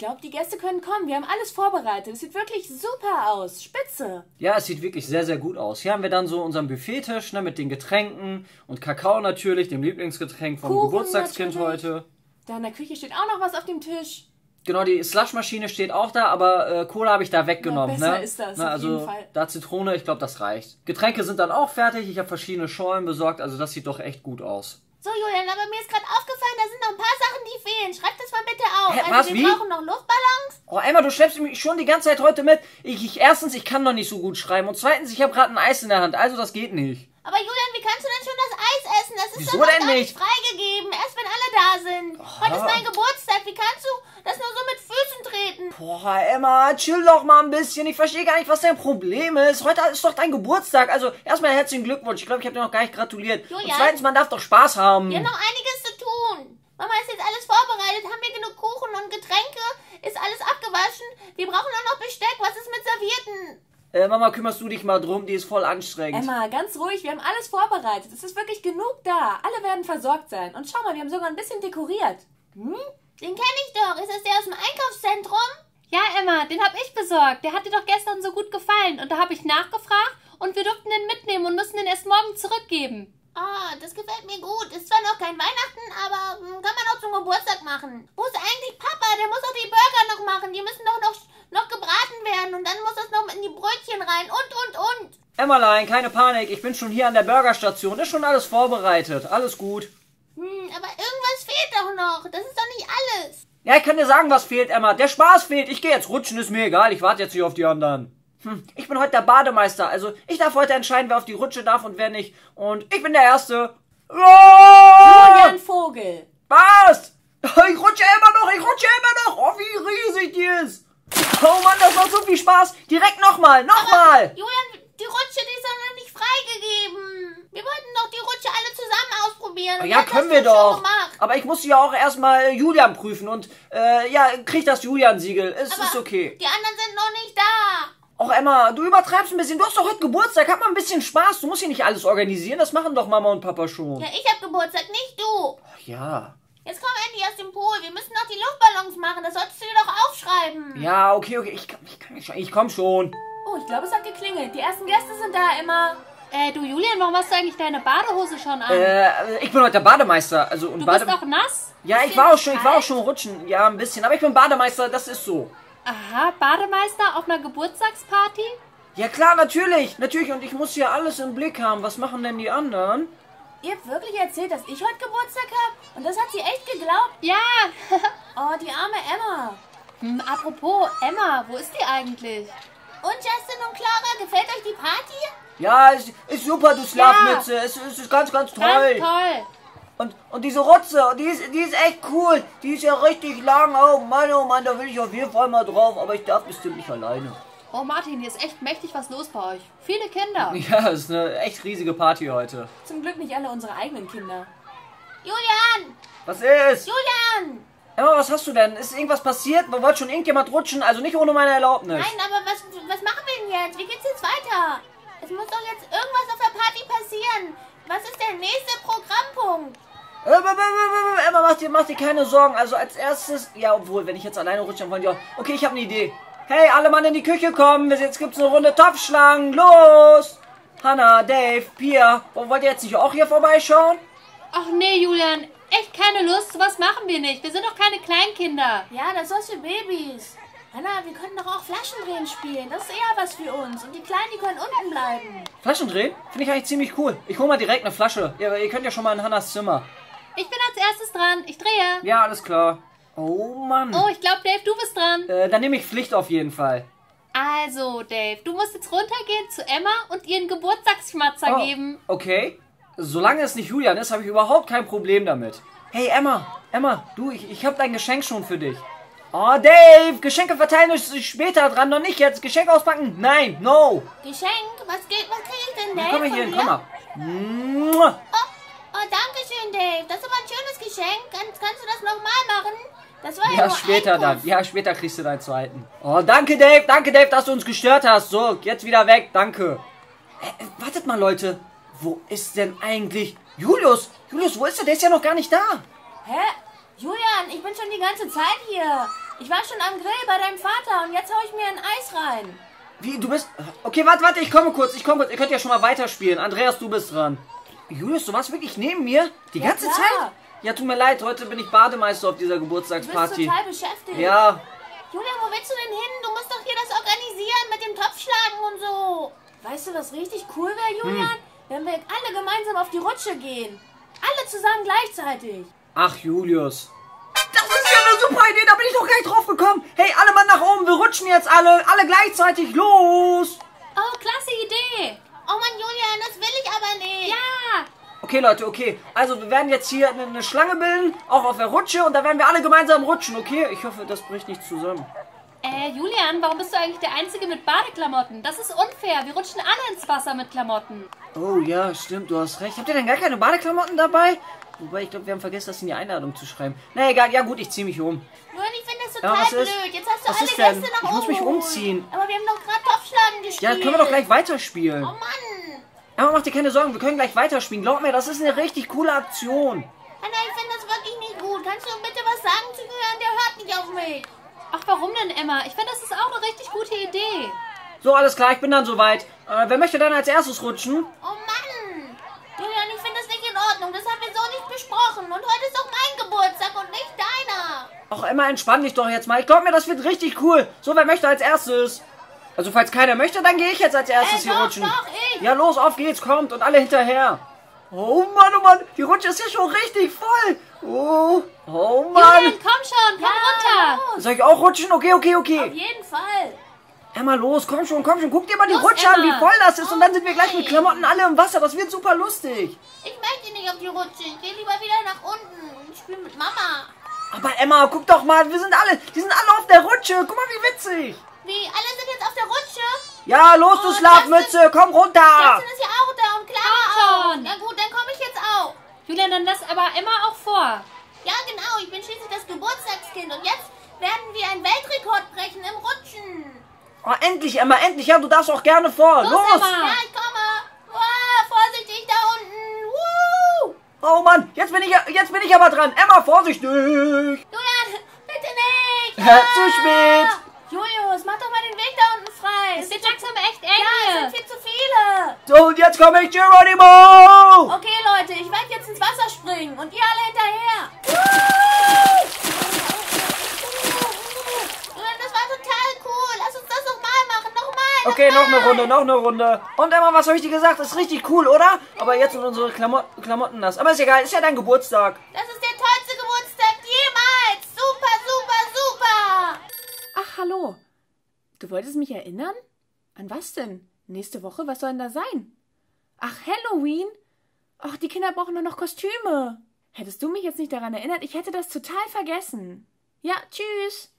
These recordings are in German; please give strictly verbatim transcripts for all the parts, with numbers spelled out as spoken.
glaube, die Gäste können kommen. Wir haben alles vorbereitet. Es sieht wirklich super aus. Spitze. Ja, es sieht wirklich sehr, sehr gut aus. Hier haben wir dann so unseren Buffet-Tisch, ne, mit den Getränken und Kakao natürlich, dem Lieblingsgetränk vom Kuchen Geburtstagskind natürlich. Heute. Da in der Küche steht auch noch was auf dem Tisch. Genau, die Slushmaschine steht auch da, aber äh, Cola habe ich da weggenommen. Ja, besser ne? ist das, Na, auf also jeden Fall. Da Zitrone, ich glaube, das reicht. Getränke sind dann auch fertig. Ich habe verschiedene Schorlen besorgt, also das sieht doch echt gut aus. So, Julian, aber mir ist gerade aufgefallen, da sind noch ein paar Sachen, die fehlen. Schreib das mal bitte auf. Hä, also, was, wir wie? brauchen noch Luftballons. Oh, Emma, du schleppst mich schon die ganze Zeit heute mit. Ich, ich erstens, ich kann noch nicht so gut schreiben. Und zweitens, ich habe gerade ein Eis in der Hand. Also, das geht nicht. Aber Julian, wie kannst du denn schon das Eis essen? Das ist doch noch nicht freigegeben. Erst wenn alle da sind. Oh. Heute ist mein Geburtstag. Wie kannst du das nur so mit Füßen treten? Boah, Emma, chill doch mal ein bisschen. Ich verstehe gar nicht, was dein Problem ist. Heute ist doch dein Geburtstag. Also erstmal herzlichen Glückwunsch. Ich glaube, ich habe dir noch gar nicht gratuliert. Julian, und zweitens, man darf doch Spaß haben. Wir haben noch einiges zu tun. Mama ist jetzt alles vorbereitet. Haben wir genug Kuchen und Getränke? Ist alles abgewaschen? Wir brauchen auch noch Besteck. Was ist mit Servietten? Äh, Mama, kümmerst du dich mal drum, die ist voll anstrengend. Emma, ganz ruhig, wir haben alles vorbereitet. Es ist wirklich genug da. Alle werden versorgt sein. Und schau mal, wir haben sogar ein bisschen dekoriert. Hm? Den kenne ich doch. Ist das der aus dem Einkaufszentrum? Ja, Emma, den habe ich besorgt. Der hat dir doch gestern so gut gefallen. Und da habe ich nachgefragt und wir durften den mitnehmen und müssen den erst morgen zurückgeben. Ah, das gefällt mir gut. Ist zwar noch kein Weihnachten, aber kann man auch zum Geburtstag machen. Wo ist eigentlich Papa? Der muss doch die Burger noch machen. Die müssen doch noch, noch gebraten werden. Und dann muss das noch in die Brötchen rein. Und, und, und. Emmerlein, keine Panik. Ich bin schon hier an der Burgerstation. Ist schon alles vorbereitet. Alles gut. Hm, aber irgendwas fehlt doch noch. Das ist doch nicht alles. Ja, ich kann dir sagen, was fehlt, Emma. Der Spaß fehlt. Ich gehe jetzt rutschen. Ist mir egal. Ich warte jetzt hier auf die anderen. Hm, ich bin heute der Bademeister, also ich darf heute entscheiden, wer auf die Rutsche darf und wer nicht. Und ich bin der Erste. Oh! Julian Vogel. Was? Ich rutsche immer noch, ich rutsche immer noch. Oh, wie riesig die ist. Oh Mann, das macht so viel Spaß. Direkt nochmal, nochmal. Julian, die Rutsche, die ist doch noch nicht freigegeben. Wir wollten doch die Rutsche alle zusammen ausprobieren. Oh, ja, können wir doch. Aber ich musste ja auch erstmal Julian prüfen und äh, ja, krieg das Julian-Siegel. Es ist okay. Die anderen sind noch nicht da. Och Emma, du übertreibst ein bisschen. Du hast doch heute Geburtstag. Hab mal ein bisschen Spaß. Du musst hier nicht alles organisieren. Das machen doch Mama und Papa schon. Ja, ich hab Geburtstag, nicht du. Ach ja. Jetzt komm endlich aus dem Pool. Wir müssen noch die Luftballons machen. Das solltest du dir doch aufschreiben. Ja, okay, okay. Ich, ich, kann mich schon, ich komm schon. Oh, ich glaube, es hat geklingelt. Die ersten Gäste sind da, Emma. Äh, du Julian, warum hast du eigentlich deine Badehose schon an? Äh, ich bin heute der Bademeister. Also, und du bist Bade- auch nass? Ja, ich war auch, schon, ich war auch schon rutschen. Ja, ein bisschen. Aber ich bin Bademeister. Das ist so. Aha, Bademeister auf einer Geburtstagsparty? Ja klar, natürlich, natürlich. Und ich muss hier alles im Blick haben. Was machen denn die anderen? Ihr habt wirklich erzählt, dass ich heute Geburtstag habe? Und das hat sie echt geglaubt? Ja. Oh, die arme Emma. Hm, apropos, Emma, wo ist die eigentlich? Und Justin und Clara, gefällt euch die Party? Ja, ist, ist super, du Schlafmütze. Ja. Es, es ist ganz, ganz toll. Ganz toll. Und, und diese Rutze, die ist, die ist echt cool. Die ist ja richtig lang. Oh Mann, oh Mann, da will ich auf jeden Fall mal drauf. Aber ich darf bestimmt nicht alleine. Oh Martin, hier ist echt mächtig was los bei euch. Viele Kinder. Ja, es ist eine echt riesige Party heute. Zum Glück nicht alle unsere eigenen Kinder. Julian! Was ist? Julian! Emma, was hast du denn? Ist irgendwas passiert? Man wollte schon irgendjemand rutschen, also nicht ohne meine Erlaubnis. Nein, aber was, was machen wir denn jetzt? Wie geht's jetzt weiter? Es muss doch jetzt irgendwas auf der Party passieren. Was ist der nächste Programmpunkt? Emma, mach dir, mach dir keine Sorgen. Also als erstes... Ja, obwohl, wenn ich jetzt alleine rutsche, dann wollen die auch... Okay, ich habe eine Idee. Hey, alle Mann in die Küche kommen. Jetzt gibt's eine Runde Topfschlagen. Los! Hannah, Dave, Pia. Wollt ihr jetzt nicht auch hier vorbeischauen? Ach nee, Julian. Echt keine Lust. Sowas machen wir nicht. Wir sind doch keine Kleinkinder. Ja, das ist für Babys. Hannah, wir können doch auch Flaschendrehen spielen. Das ist eher was für uns. Und die Kleinen, die können unten bleiben. Flaschendrehen? Finde ich eigentlich ziemlich cool. Ich hole mal direkt eine Flasche. Ihr, ihr könnt ja schon mal in Hannas Zimmer. Ich bin als erstes dran. Ich drehe. Ja, alles klar. Oh, Mann. Oh, ich glaube, Dave, du bist dran. Äh, dann nehme ich Pflicht auf jeden Fall. Also, Dave, du musst jetzt runtergehen zu Emma und ihren Geburtstagsschmatzer oh, geben. Okay. Solange es nicht Julian ist, habe ich überhaupt kein Problem damit. Hey, Emma. Emma, du, ich, ich habe dein Geschenk schon für dich. Oh, Dave, Geschenke verteilen ist später dran, noch nicht jetzt. Geschenk auspacken? Nein, no. Geschenk? Was geht? Was kriege ich denn, Dave? Komm mal hier hin, komm mal. Oh, danke schön, Dave. Das ist aber ein schönes Geschenk. Kannst, kannst du das nochmal machen? Das war ja, ja nur später dann. Ja, später kriegst du deinen zweiten. Oh, danke, Dave. Danke, Dave, dass du uns gestört hast. So, jetzt wieder weg. Danke. Äh, wartet mal, Leute. Wo ist denn eigentlich Julius? Julius, wo ist er? Der ist ja noch gar nicht da. Hä? Julian, ich bin schon die ganze Zeit hier. Ich war schon am Grill bei deinem Vater und jetzt hau ich mir ein Eis rein. Wie, du bist... Okay, warte, warte, ich komme kurz, ich komme kurz. Ihr könnt ja schon mal weiterspielen. Andreas, du bist dran. Julius, du warst wirklich neben mir? Die ganze ja, Zeit? Ja, tut mir leid, heute bin ich Bademeister auf dieser Geburtstagsparty. Du bist total beschäftigt. Ja. Julian, wo willst du denn hin? Du musst doch hier das organisieren mit dem Topfschlagen und so. Weißt du, was richtig cool wäre, Julian? Hm. Wenn wir alle gemeinsam auf die Rutsche gehen. Alle zusammen gleichzeitig. Ach, Julius. Das ist ja eine super Idee, da bin ich doch gleich drauf gekommen. Hey, alle mal nach oben, wir rutschen jetzt alle. Alle gleichzeitig, los. Oh, klasse Idee. Oh Mann, Julian, das will ich aber nicht. Ja. Okay, Leute, okay. Also, wir werden jetzt hier eine Schlange bilden, auch auf der Rutsche. Und da werden wir alle gemeinsam rutschen, okay? Ich hoffe, das bricht nicht zusammen. Äh, Julian, warum bist du eigentlich der Einzige mit Badeklamotten? Das ist unfair. Wir rutschen alle ins Wasser mit Klamotten. Oh ja, stimmt, du hast recht. Habt ihr denn gar keine Badeklamotten dabei? Wobei, ich glaube, wir haben vergessen, das in die Einladung zu schreiben. Na egal, ja gut, ich ziehe mich um. Nur, ich finde das total ja, blöd. Jetzt hast du was alle Gäste nach oben. Ich muss mich umziehen. Aber wir haben doch gerade Topfschlagen gespielt. Ja, können wir doch gleich weiterspielen. Oh Mann. Aber mach dir keine Sorgen, wir können gleich weiterspielen. Glaub mir, das ist eine richtig coole Aktion. Anna, ich finde das wirklich nicht gut. Kannst du bitte was sagen zu Julian? Der hört nicht auf mich. Ach, warum denn, Emma? Ich finde, das ist auch eine richtig gute Idee. So, alles klar, ich bin dann soweit. Äh, wer möchte dann als erstes rutschen? Oh Mann! Julian, ich finde das nicht in Ordnung. Das haben wir so nicht besprochen. Und heute ist doch mein Geburtstag und nicht deiner. Ach, Emma, entspann dich doch jetzt mal. Ich glaube mir, das wird richtig cool. So, wer möchte als erstes? Also, falls keiner möchte, dann gehe ich jetzt als erstes äh, hier doch, rutschen. Doch, ich. Ja, los, auf geht's, kommt und alle hinterher. Oh Mann, oh Mann, die Rutsche ist ja schon richtig voll. Oh, oh Mann. Julian, komm schon, komm ja, runter. Los. Soll ich auch rutschen? Okay, okay, okay. Auf jeden Fall. Emma, los, komm schon, komm schon. Guck dir mal die los, Rutsche Emma. an, wie voll das ist. Oh, und dann sind wir gleich mit Klamotten alle im Wasser. Das wird super lustig. Ich möchte nicht auf die Rutsche. Ich gehe lieber wieder nach unten und spiele mit Mama. Aber Emma, guck doch mal, wir sind alle, die sind alle auf der Rutsche. Guck mal, wie witzig. Wie, alle sind jetzt auf der Rutsche? Ja, los, oh, du Schlafmütze, Justin, komm runter. Justin ist ja auch da und Clara auch. Na gut, dann komme ich jetzt auch. Julian, dann lass aber Emma auch vor. Ja, genau, ich bin schließlich das Geburtstagskind und jetzt werden wir einen Weltrekord brechen im Rutschen. Oh, endlich, Emma, endlich. Ja, du darfst auch gerne vor. Los, los. Emma. Ja, ich komme. Wow, vorsichtig da unten. Woo. Oh Mann, jetzt bin, ich, jetzt bin ich aber dran. Emma, vorsichtig. Julian, bitte nicht. Ja. Zu spät. Julius, mach doch mal den Weg da unten frei. Es wird langsam echt eng. Ja, es sind viel zu viele. So, und jetzt komme ich, Geronimo. Okay, Leute, ich werde jetzt ins Wasser springen und ihr alle hinterher. Julian, das war total cool. Lass uns das nochmal machen. Nochmal. Okay, noch eine Runde, noch eine Runde. Und Emma, was habe ich dir gesagt? Das ist richtig cool, oder? Aber jetzt sind unsere Klamo Klamotten nass. Aber ist egal, ist ja dein Geburtstag. Das ist der tollste Geburtstag jemals. Super, super, super. Ach, hallo. Du wolltest mich erinnern? An was denn? Nächste Woche? Was soll denn da sein? Ach, Halloween? Ach, die Kinder brauchen nur noch Kostüme. Hättest du mich jetzt nicht daran erinnert, ich hätte das total vergessen. Ja, tschüss.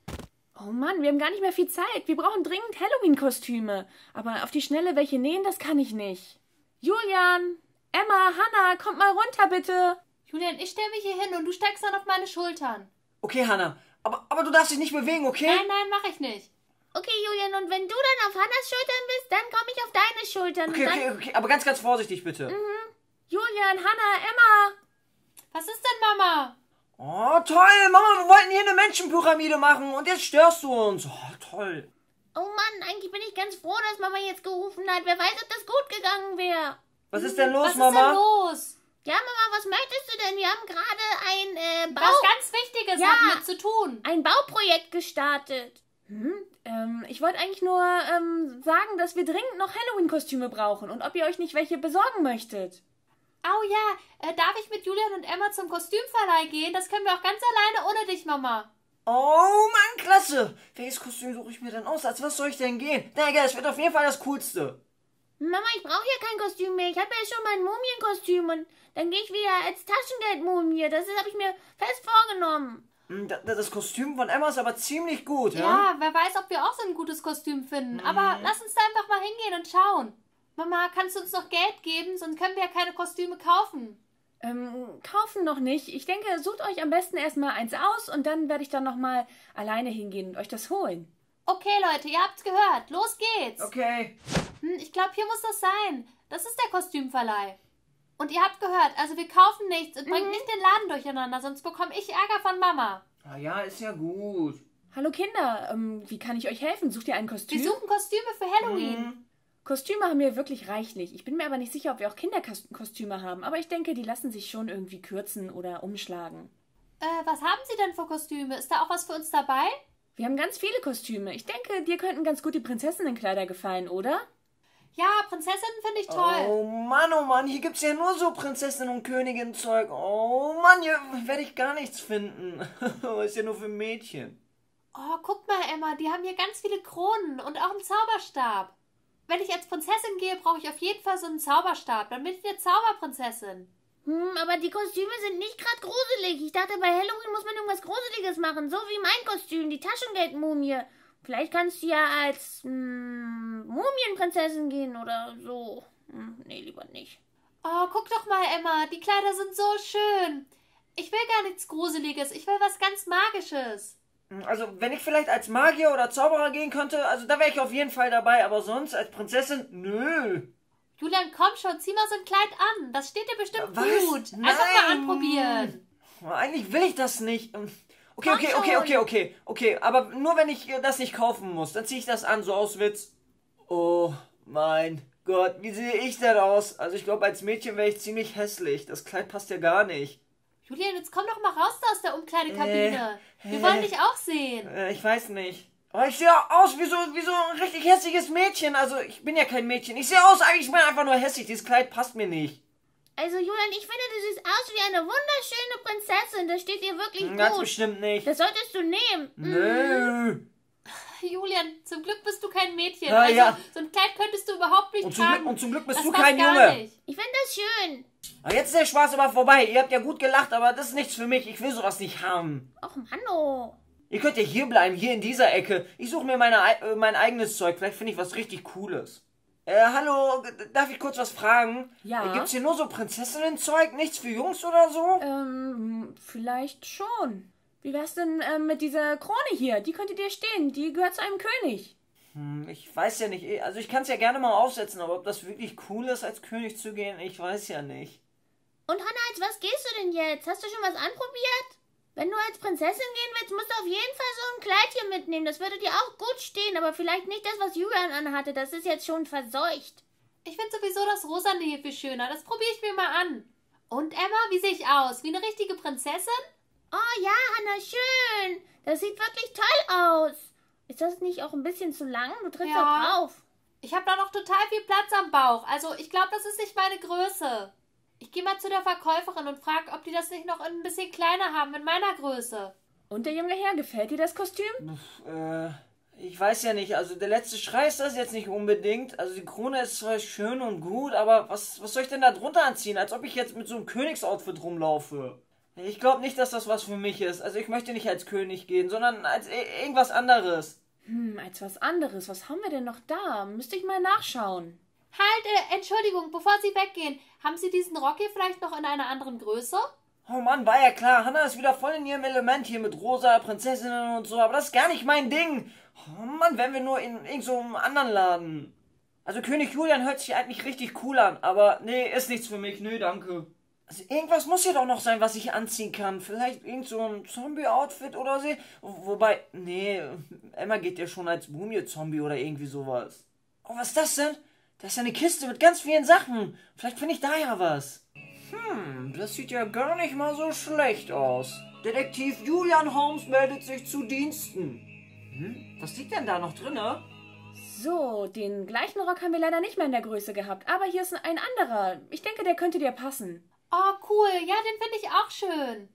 Oh Mann, wir haben gar nicht mehr viel Zeit. Wir brauchen dringend Halloween-Kostüme. Aber auf die Schnelle welche nähen, das kann ich nicht. Julian, Emma, Hannah, kommt mal runter, bitte. Julian, ich stelle mich hier hin und du steigst dann auf meine Schultern. Okay, Hannah. Aber, aber du darfst dich nicht bewegen, okay? Nein, nein, mache ich nicht. Okay, Julian, und wenn du dann auf Hannas Schultern bist, dann komme ich auf deine Schultern. Okay, und dann... okay, okay, aber ganz, ganz vorsichtig, bitte. Mhm. Julian, Hannah, Emma. Was ist denn, Mama? Oh, toll, Mama, wir wollten hier eine Menschenpyramide machen und jetzt störst du uns. Oh, toll. Oh Mann, eigentlich bin ich ganz froh, dass Mama jetzt gerufen hat. Wer weiß, ob das gut gegangen wäre. Was ist denn los, was Mama? Was ist denn los? Ja, Mama, was möchtest du denn? Wir haben gerade ein äh, Bau... Was ganz Wichtiges ja, hat mit zu tun. Ein Bauprojekt gestartet. Hm, ähm, ich wollte eigentlich nur ähm, sagen, dass wir dringend noch Halloween-Kostüme brauchen und ob ihr euch nicht welche besorgen möchtet. Oh ja, äh, darf ich mit Julian und Emma zum Kostümverleih gehen? Das können wir auch ganz alleine ohne dich, Mama. Oh Mann, klasse. Welches Kostüm suche ich mir denn aus? Als was soll ich denn gehen? Na egal, es wird auf jeden Fall das Coolste. Mama, ich brauche ja kein Kostüm mehr. Ich habe ja schon mein Mumienkostüm und dann gehe ich wieder als Taschengeldmumie. Das habe ich mir fest vorgenommen. Das Kostüm von Emma ist aber ziemlich gut, ja? Ja, wer weiß, ob wir auch so ein gutes Kostüm finden. Mhm. Aber lass uns da einfach mal hingehen und schauen. Mama, kannst du uns noch Geld geben? Sonst können wir ja keine Kostüme kaufen. Ähm, kaufen noch nicht. Ich denke, sucht euch am besten erstmal eins aus und dann werde ich dann nochmal alleine hingehen und euch das holen. Okay, Leute, ihr habt's gehört. Los geht's. Okay. Hm, ich glaube, hier muss das sein. Das ist der Kostümverleih. Und ihr habt gehört, also wir kaufen nichts und mhm. bringt nicht den Laden durcheinander, sonst bekomme ich Ärger von Mama. Ah ja, ist ja gut. Hallo Kinder, ähm, wie kann ich euch helfen? Sucht ihr ein Kostüm? Wir suchen Kostüme für Halloween. Mhm. Kostüme haben wir wirklich reichlich. Ich bin mir aber nicht sicher, ob wir auch Kinderkostüme haben. Aber ich denke, die lassen sich schon irgendwie kürzen oder umschlagen. Äh, was haben Sie denn für Kostüme? Ist da auch was für uns dabei? Wir haben ganz viele Kostüme. Ich denke, dir könnten ganz gut die Prinzessinnenkleider gefallen, oder? Ja, Prinzessinnen finde ich toll. Oh Mann, oh Mann, hier gibt's ja nur so Prinzessinnen- und Königinnenzeug. Oh Mann, hier werde ich gar nichts finden. Ist ja nur für Mädchen. Oh, guck mal, Emma, die haben hier ganz viele Kronen und auch einen Zauberstab. Wenn ich als Prinzessin gehe, brauche ich auf jeden Fall so einen Zauberstab. Dann bin ich eine Zauberprinzessin. Hm, aber die Kostüme sind nicht gerade gruselig. Ich dachte, bei Halloween muss man irgendwas Gruseliges machen. So wie mein Kostüm, die Taschengeldmumie. Vielleicht kannst du ja als mm, Mumienprinzessin gehen oder so. Hm, nee, lieber nicht. Oh, guck doch mal, Emma. Die Kleider sind so schön. Ich will gar nichts Gruseliges. Ich will was ganz Magisches. Also, wenn ich vielleicht als Magier oder Zauberer gehen könnte, also da wäre ich auf jeden Fall dabei. Aber sonst als Prinzessin, nö. Julian, komm schon, zieh mal so ein Kleid an. Das steht dir bestimmt was? Gut. Nein. Einfach mal anprobieren. Eigentlich will ich das nicht. Okay, okay, okay, okay, okay, okay. Aber nur wenn ich das nicht kaufen muss, dann ziehe ich das an, so aus Witz. Oh mein Gott, wie sehe ich denn aus? Also ich glaube, als Mädchen wäre ich ziemlich hässlich. Das Kleid passt ja gar nicht. Julian, jetzt komm doch mal raus da aus der Umkleidekabine. Äh, Wir wollen dich auch sehen. Äh, ich weiß nicht. Aber ich sehe aus wie so, wie so ein richtig hässliches Mädchen. Also ich bin ja kein Mädchen. Ich sehe aus, eigentlich bin ich einfach nur hässlich. Dieses Kleid passt mir nicht. Also Julian, ich finde, du siehst aus wie eine wunderschöne Prinzessin. Das steht dir wirklich gut. Ganz bestimmt nicht. Das solltest du nehmen. Nö. Mhm. Julian, zum Glück bist du kein Mädchen. Na, also ja. So ein Kleid könntest du überhaupt nicht und tragen. Glück, und zum Glück bist das du kein Junge. Nicht. Ich finde das schön. Aber jetzt ist der Spaß aber vorbei. Ihr habt ja gut gelacht, aber das ist nichts für mich. Ich will sowas nicht haben. Och Mann, oh. Ihr könnt ja hier bleiben, hier in dieser Ecke. Ich suche mir meine, äh, mein eigenes Zeug. Vielleicht finde ich was richtig Cooles. Äh, hallo, darf ich kurz was fragen? Ja. Gibt's hier nur so Prinzessinnenzeug? Nichts für Jungs oder so? Ähm, vielleicht schon. Wie wär's denn äh, mit dieser Krone hier? Die könnte dir stehen. Die gehört zu einem König. Hm, ich weiß ja nicht. Also ich kann's ja gerne mal aufsetzen, aber ob das wirklich cool ist, als König zu gehen, ich weiß ja nicht. Und Hannah, als was gehst du denn jetzt? Hast du schon was anprobiert? Wenn du als Prinzessin gehen willst, musst du auf jeden Fall so ein Kleid hier mitnehmen. Das würde dir auch gut stehen, aber vielleicht nicht das, was Julian anhatte. Das ist jetzt schon verseucht. Ich finde sowieso das Rosane hier viel schöner. Das probiere ich mir mal an. Und Emma, wie sehe ich aus? Wie eine richtige Prinzessin? Oh ja, Hannah, schön. Das sieht wirklich toll aus. Ist das nicht auch ein bisschen zu lang? Du trittst ja auch drauf. Ich habe da noch total viel Platz am Bauch. Also ich glaube, das ist nicht meine Größe. Ich gehe mal zu der Verkäuferin und frage, ob die das nicht noch ein bisschen kleiner haben in meiner Größe. Und der junge Herr, gefällt dir das Kostüm? Pff, äh, ich weiß ja nicht. Also der letzte Schrei ist das jetzt nicht unbedingt. Also die Krone ist zwar schön und gut, aber was, was soll ich denn da drunter anziehen? Als ob ich jetzt mit so einem Königsoutfit rumlaufe. Ich glaube nicht, dass das was für mich ist. Also ich möchte nicht als König gehen, sondern als e- irgendwas anderes. Hm, als was anderes. Was haben wir denn noch da? Müsste ich mal nachschauen. Halt, äh, Entschuldigung, bevor Sie weggehen, haben Sie diesen Rock hier vielleicht noch in einer anderen Größe? Oh Mann, war ja klar, Hannah ist wieder voll in ihrem Element hier mit rosa Prinzessinnen und so, aber das ist gar nicht mein Ding. Oh Mann, wären wir nur in irgend so einem anderen Laden. Also König Julian hört sich eigentlich richtig cool an, aber nee, ist nichts für mich, nee, danke. Also irgendwas muss hier doch noch sein, was ich anziehen kann. Vielleicht irgend so ein Zombie-Outfit oder so. Wobei, nee, Emma geht ja schon als Mumie-Zombie oder irgendwie sowas. Oh, was ist das denn? Das ist eine Kiste mit ganz vielen Sachen. Vielleicht finde ich da ja was. Hm, das sieht ja gar nicht mal so schlecht aus. Detektiv Julian Holmes meldet sich zu Diensten. Hm, was liegt denn da noch drin? So, den gleichen Rock haben wir leider nicht mehr in der Größe gehabt. Aber hier ist ein anderer. Ich denke, der könnte dir passen. Oh, cool. Ja, den finde ich auch schön.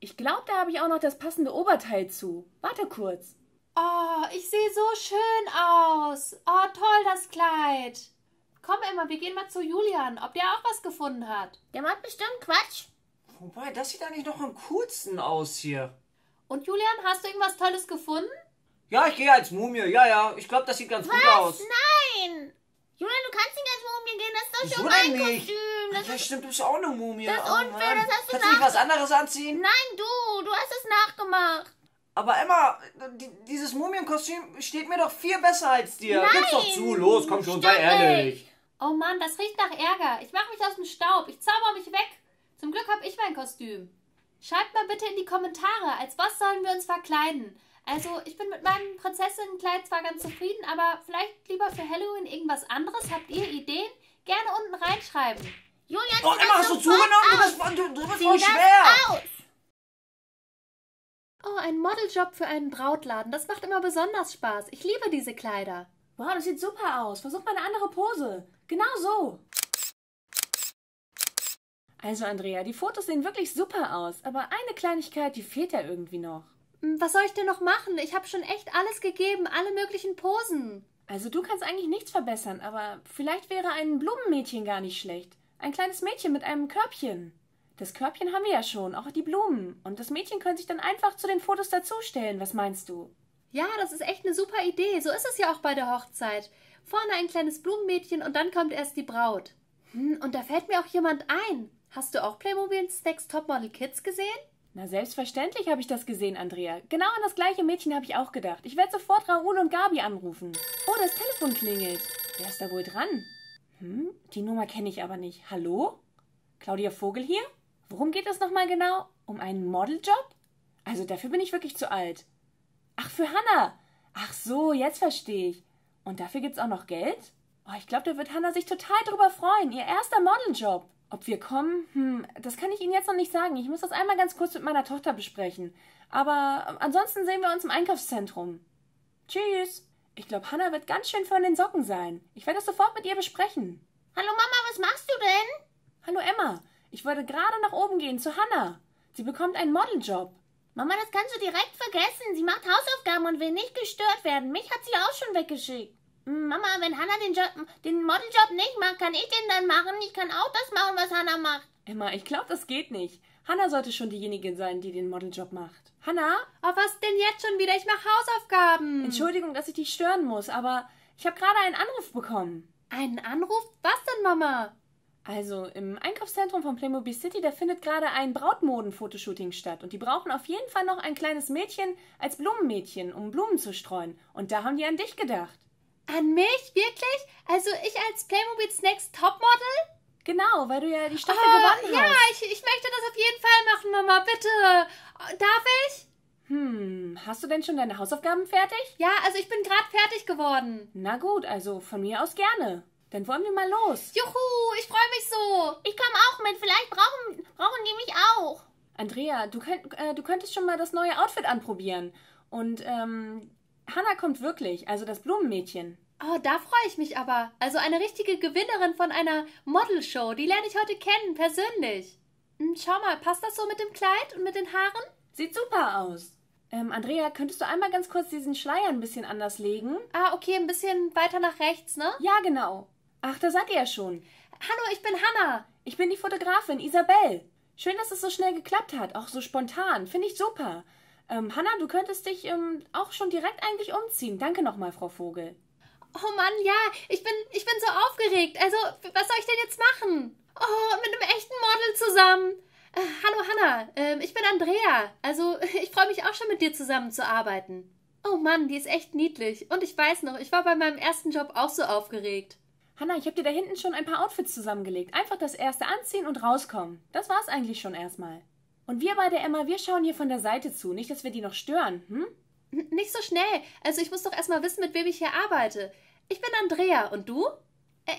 Ich glaube, da habe ich auch noch das passende Oberteil zu. Warte kurz. Oh, ich sehe so schön aus. Oh, toll, das Kleid. Komm, Emma, wir gehen mal zu Julian, ob der auch was gefunden hat. Der macht bestimmt Quatsch. Wobei, das sieht eigentlich noch am coolsten aus hier. Und Julian, hast du irgendwas Tolles gefunden? Ja, ich gehe als Mumie. Ja, ja, ich glaube, das sieht ganz was? Gut aus. Nein! Julian, du kannst nicht als Mumie gehen. Das ist doch schon mein Kostüm. Das ja, ist stimmt, du bist auch eine Mumie. Das ist unfair, das hast du nachgemacht. Kannst du nicht was anderes anziehen? Nein, du, du hast es nachgemacht. Aber Emma, dieses Mumienkostüm steht mir doch viel besser als dir. Nein! Gib's doch zu, los, komm schon, sei ehrlich. Oh Mann, das riecht nach Ärger. Ich mache mich aus dem Staub. Ich zauber mich weg. Zum Glück habe ich mein Kostüm. Schreibt mal bitte in die Kommentare, als was sollen wir uns verkleiden? Also ich bin mit meinem Prinzessinnenkleid zwar ganz zufrieden, aber vielleicht lieber für Halloween irgendwas anderes. Habt ihr Ideen? Gerne unten reinschreiben. Julian, oh, Emma, hast du zugenommen? Du bist, du bist voll schwer. Aus. Oh, ein Modeljob für einen Brautladen. Das macht immer besonders Spaß. Ich liebe diese Kleider. Wow, das sieht super aus. Versuch mal eine andere Pose. Genau so. Also Andrea, die Fotos sehen wirklich super aus. Aber eine Kleinigkeit, die fehlt ja irgendwie noch. Was soll ich denn noch machen? Ich habe schon echt alles gegeben, alle möglichen Posen. Also du kannst eigentlich nichts verbessern, aber vielleicht wäre ein Blumenmädchen gar nicht schlecht. Ein kleines Mädchen mit einem Körbchen. Das Körbchen haben wir ja schon, auch die Blumen. Und das Mädchen könnte sich dann einfach zu den Fotos dazustellen. Was meinst du? Ja, das ist echt eine super Idee. So ist es ja auch bei der Hochzeit. Vorne ein kleines Blumenmädchen und dann kommt erst die Braut. Hm, und da fällt mir auch jemand ein. Hast du auch Playmobil's Next Top Model Kids gesehen? Na, selbstverständlich habe ich das gesehen, Andrea. Genau an das gleiche Mädchen habe ich auch gedacht. Ich werde sofort Raoul und Gabi anrufen. Oh, das Telefon klingelt. Wer ist da wohl dran? Hm, die Nummer kenne ich aber nicht. Hallo? Claudia Vogel hier? Worum geht es nochmal genau? Um einen Modeljob? Also dafür bin ich wirklich zu alt. Ach, für Hannah. Ach so, jetzt verstehe ich. Und dafür gibt's auch noch Geld? Oh, ich glaube, da wird Hannah sich total drüber freuen. Ihr erster Modeljob. Ob wir kommen? Hm, das kann ich Ihnen jetzt noch nicht sagen. Ich muss das einmal ganz kurz mit meiner Tochter besprechen. Aber ansonsten sehen wir uns im Einkaufszentrum. Tschüss. Ich glaube, Hannah wird ganz schön von den Socken sein. Ich werde das sofort mit ihr besprechen. Hallo Mama, was machst du denn? Hallo Emma. Ich wollte gerade nach oben gehen zu Hannah. Sie bekommt einen Modeljob. Mama, das kannst du direkt vergessen. Sie macht Hausaufgaben und will nicht gestört werden. Mich hat sie auch schon weggeschickt. Mama, wenn Hannah den, Job, den Modeljob nicht macht, kann ich den dann machen? Ich kann auch das machen, was Hannah macht. Emma, ich glaube, das geht nicht. Hannah sollte schon diejenige sein, die den Modeljob macht. Hannah? Oh, was denn jetzt schon wieder? Ich mache Hausaufgaben. Entschuldigung, dass ich dich stören muss, aber ich habe gerade einen Anruf bekommen. Einen Anruf? Was denn, Mama? Also, im Einkaufszentrum von Playmobil City, da findet gerade ein Brautmoden-Fotoshooting statt. Und die brauchen auf jeden Fall noch ein kleines Mädchen als Blumenmädchen, um Blumen zu streuen. Und da haben die an dich gedacht. An mich? Wirklich? Also ich als Playmobil's Next Top Model? Genau, weil du ja die Staffel oh, gewonnen ja, hast. Ja, ich, ich möchte das auf jeden Fall machen, Mama, bitte. Darf ich? Hm, hast du denn schon deine Hausaufgaben fertig? Ja, also ich bin gerade fertig geworden. Na gut, also von mir aus gerne. Dann wollen wir mal los. Juhu, ich freue mich so. Ich komme auch mit, vielleicht brauchen, brauchen die mich auch. Andrea, du, könnt, äh, du könntest schon mal das neue Outfit anprobieren. Und, ähm... Hannah kommt wirklich, also das Blumenmädchen. Oh, da freue ich mich aber. Also eine richtige Gewinnerin von einer Modelshow, die lerne ich heute kennen, persönlich. Schau mal, passt das so mit dem Kleid und mit den Haaren? Sieht super aus. Ähm, Andrea, könntest du einmal ganz kurz diesen Schleier ein bisschen anders legen? Ah, okay, ein bisschen weiter nach rechts, ne? Ja, genau. Ach, da seid ihr ja schon. Hallo, ich bin Hannah. Ich bin die Fotografin, Isabelle. Schön, dass es so schnell geklappt hat, auch so spontan. Finde ich super. Ähm, Hannah, du könntest dich ähm, auch schon direkt eigentlich umziehen. Danke nochmal, Frau Vogel. Oh Mann, ja, ich bin, ich bin so aufgeregt. Also, was soll ich denn jetzt machen? Oh, mit einem echten Model zusammen. Äh, hallo Hannah, ähm, ich bin Andrea. Also, ich freue mich auch schon, mit dir zusammen zu arbeiten. Oh Mann, die ist echt niedlich. Und ich weiß noch, ich war bei meinem ersten Job auch so aufgeregt. Hannah, ich habe dir da hinten schon ein paar Outfits zusammengelegt. Einfach das erste anziehen und rauskommen. Das war's eigentlich schon erstmal. Und wir beide, Emma, wir schauen hier von der Seite zu. Nicht, dass wir die noch stören, hm? Nicht so schnell. Also ich muss doch erstmal wissen, mit wem ich hier arbeite. Ich bin Andrea. Und du?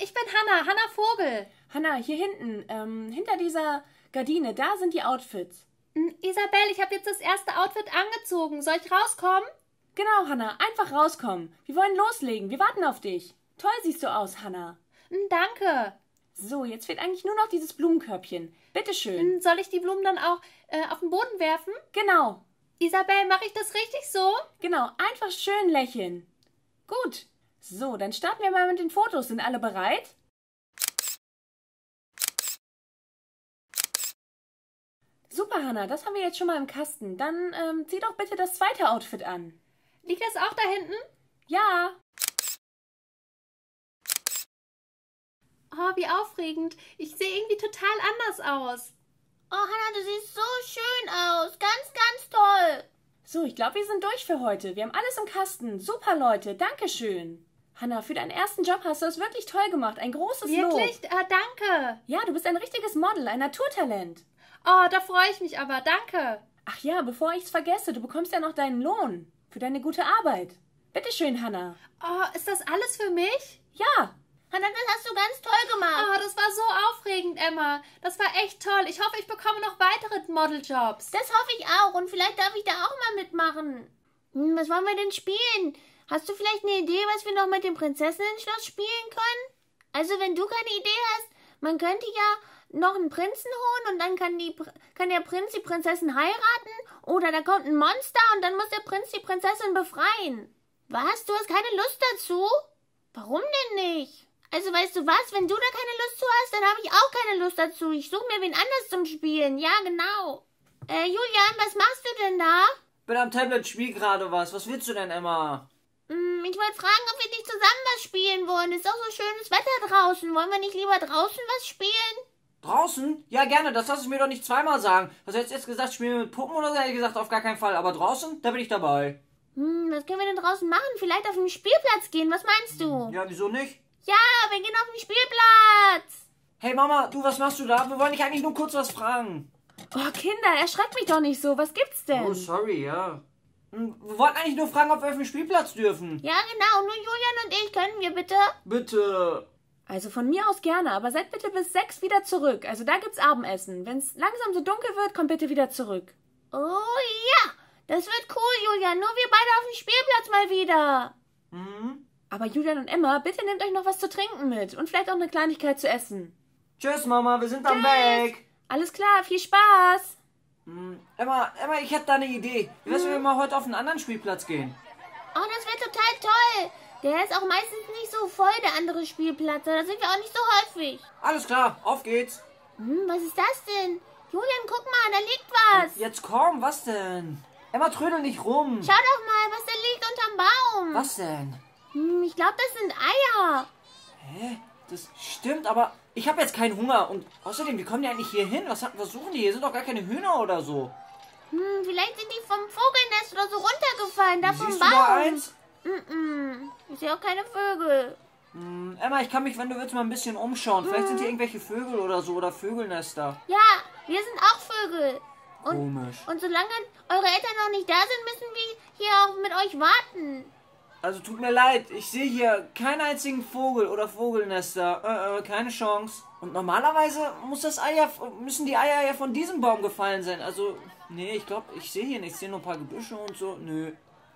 Ich bin Hannah. Hannah Vogel. Hannah, hier hinten, ähm, hinter dieser Gardine, da sind die Outfits. Isabelle, ich habe jetzt das erste Outfit angezogen. Soll ich rauskommen? Genau, Hannah. Einfach rauskommen. Wir wollen loslegen. Wir warten auf dich. Toll siehst du aus, Hannah. Danke. So, jetzt fehlt eigentlich nur noch dieses Blumenkörbchen. Bitteschön. Soll ich die Blumen dann auch äh, auf den Boden werfen? Genau. Isabelle, mache ich das richtig so? Genau, einfach schön lächeln. Gut. So, dann starten wir mal mit den Fotos. Sind alle bereit? Super, Hannah, das haben wir jetzt schon mal im Kasten. Dann ähm, zieh doch bitte das zweite Outfit an. Liegt das auch da hinten? Ja. Oh, wie aufregend. Ich sehe irgendwie total anders aus. Oh, Hannah, du siehst so schön aus. Ganz, ganz toll. So, ich glaube, wir sind durch für heute. Wir haben alles im Kasten. Super, Leute. Dankeschön. Hannah, für deinen ersten Job hast du es wirklich toll gemacht. Ein großes Lob. Wirklich? Ah, danke. Ja, du bist ein richtiges Model, ein Naturtalent. Oh, da freue ich mich aber. Danke. Ach ja, bevor ich es vergesse, du bekommst ja noch deinen Lohn. für deine gute Arbeit. Bitteschön, Hannah. Oh, ist das alles für mich? Ja. Hannah, das hast du ganz toll gemacht. Oh, das war so aufregend, Emma. Das war echt toll. Ich hoffe, ich bekomme noch weitere Modeljobs. Das hoffe ich auch. Und vielleicht darf ich da auch mal mitmachen. Hm, was wollen wir denn spielen? Hast du vielleicht eine Idee, was wir noch mit dem Prinzessinnen-Schloss spielen können? Also, wenn du keine Idee hast, man könnte ja noch einen Prinzen holen und dann kann, die, kann der Prinz die Prinzessin heiraten. Oder da kommt ein Monster und dann muss der Prinz die Prinzessin befreien. Was? Du hast keine Lust dazu? Warum denn nicht? Also, weißt du was? Wenn du da keine Lust zu hast, dann habe ich auch keine Lust dazu. Ich suche mir wen anders zum Spielen. Ja, genau. Äh, Julian, was machst du denn da? Bin am Tablet, spiel gerade was. Was willst du denn, Emma? Mm, ich wollte fragen, ob wir nicht zusammen was spielen wollen. Ist auch so schönes Wetter draußen. Wollen wir nicht lieber draußen was spielen? Draußen? Ja, gerne. Das lass ich mir doch nicht zweimal sagen. Hast du jetzt, jetzt gesagt, spielen wir mit Puppen oder so? Hätte ich gesagt, auf gar keinen Fall. Aber draußen, da bin ich dabei. Hm, was können wir denn draußen machen? Vielleicht auf den Spielplatz gehen. Was meinst du? Ja, wieso nicht? Ja, wir gehen auf den Spielplatz. Hey Mama, du, was machst du da? Wir wollen dich eigentlich nur kurz was fragen. Oh, Kinder, erschreckt mich doch nicht so. Was gibt's denn? Oh, sorry, ja. Wir wollten eigentlich nur fragen, ob wir auf den Spielplatz dürfen. Ja, genau. Nur Julian und ich. Können wir bitte? Bitte. Also von mir aus gerne, aber seid bitte bis sechs wieder zurück. Also da gibt's Abendessen. Wenn's langsam so dunkel wird, kommt bitte wieder zurück. Oh ja, das wird cool, Julian. Nur wir beide auf dem Spielplatz mal wieder. Mhm. Aber Julian und Emma, bitte nehmt euch noch was zu trinken mit und vielleicht auch eine Kleinigkeit zu essen. Tschüss, Mama, wir sind am Weg. Alles klar, viel Spaß. Hm, Emma, Emma, ich hätte da eine Idee. Wie wär's, wenn wir mal heute auf einen anderen Spielplatz gehen? Oh, das wäre total toll. Der ist auch meistens nicht so voll, der andere Spielplatz. Da sind wir auch nicht so häufig. Alles klar, auf geht's. Hm, was ist das denn? Julian, guck mal, da liegt was. Jetzt komm, was denn? Emma, trödel nicht rum. Schau doch mal, was da liegt unterm Baum. Was denn? Ich glaube, das sind Eier. Hä? Das stimmt, aber ich habe jetzt keinen Hunger. Und außerdem, wie kommen die eigentlich hier hin? Was, was suchen die? Hier sind doch gar keine Hühner oder so. Hm, vielleicht sind die vom Vogelnest oder so runtergefallen. Da vom Baum. Siehst du da eins? Mm-mm. Ich sehe auch keine Vögel. Hm, Emma, ich kann mich, wenn du willst, mal ein bisschen umschauen. Vielleicht hm. sind hier irgendwelche Vögel oder so oder Vögelnester. Ja, wir sind auch Vögel. Und, Komisch. Und solange eure Eltern noch nicht da sind, müssen wir hier auch mit euch warten. Also tut mir leid, ich sehe hier keinen einzigen Vogel oder Vogelnester. Äh, äh, keine Chance. Und normalerweise muss das Eier, müssen die Eier ja von diesem Baum gefallen sein. Also, nee, ich glaube, ich sehe hier nichts. Ich sehe nur ein paar Gebüsche und so. Nö.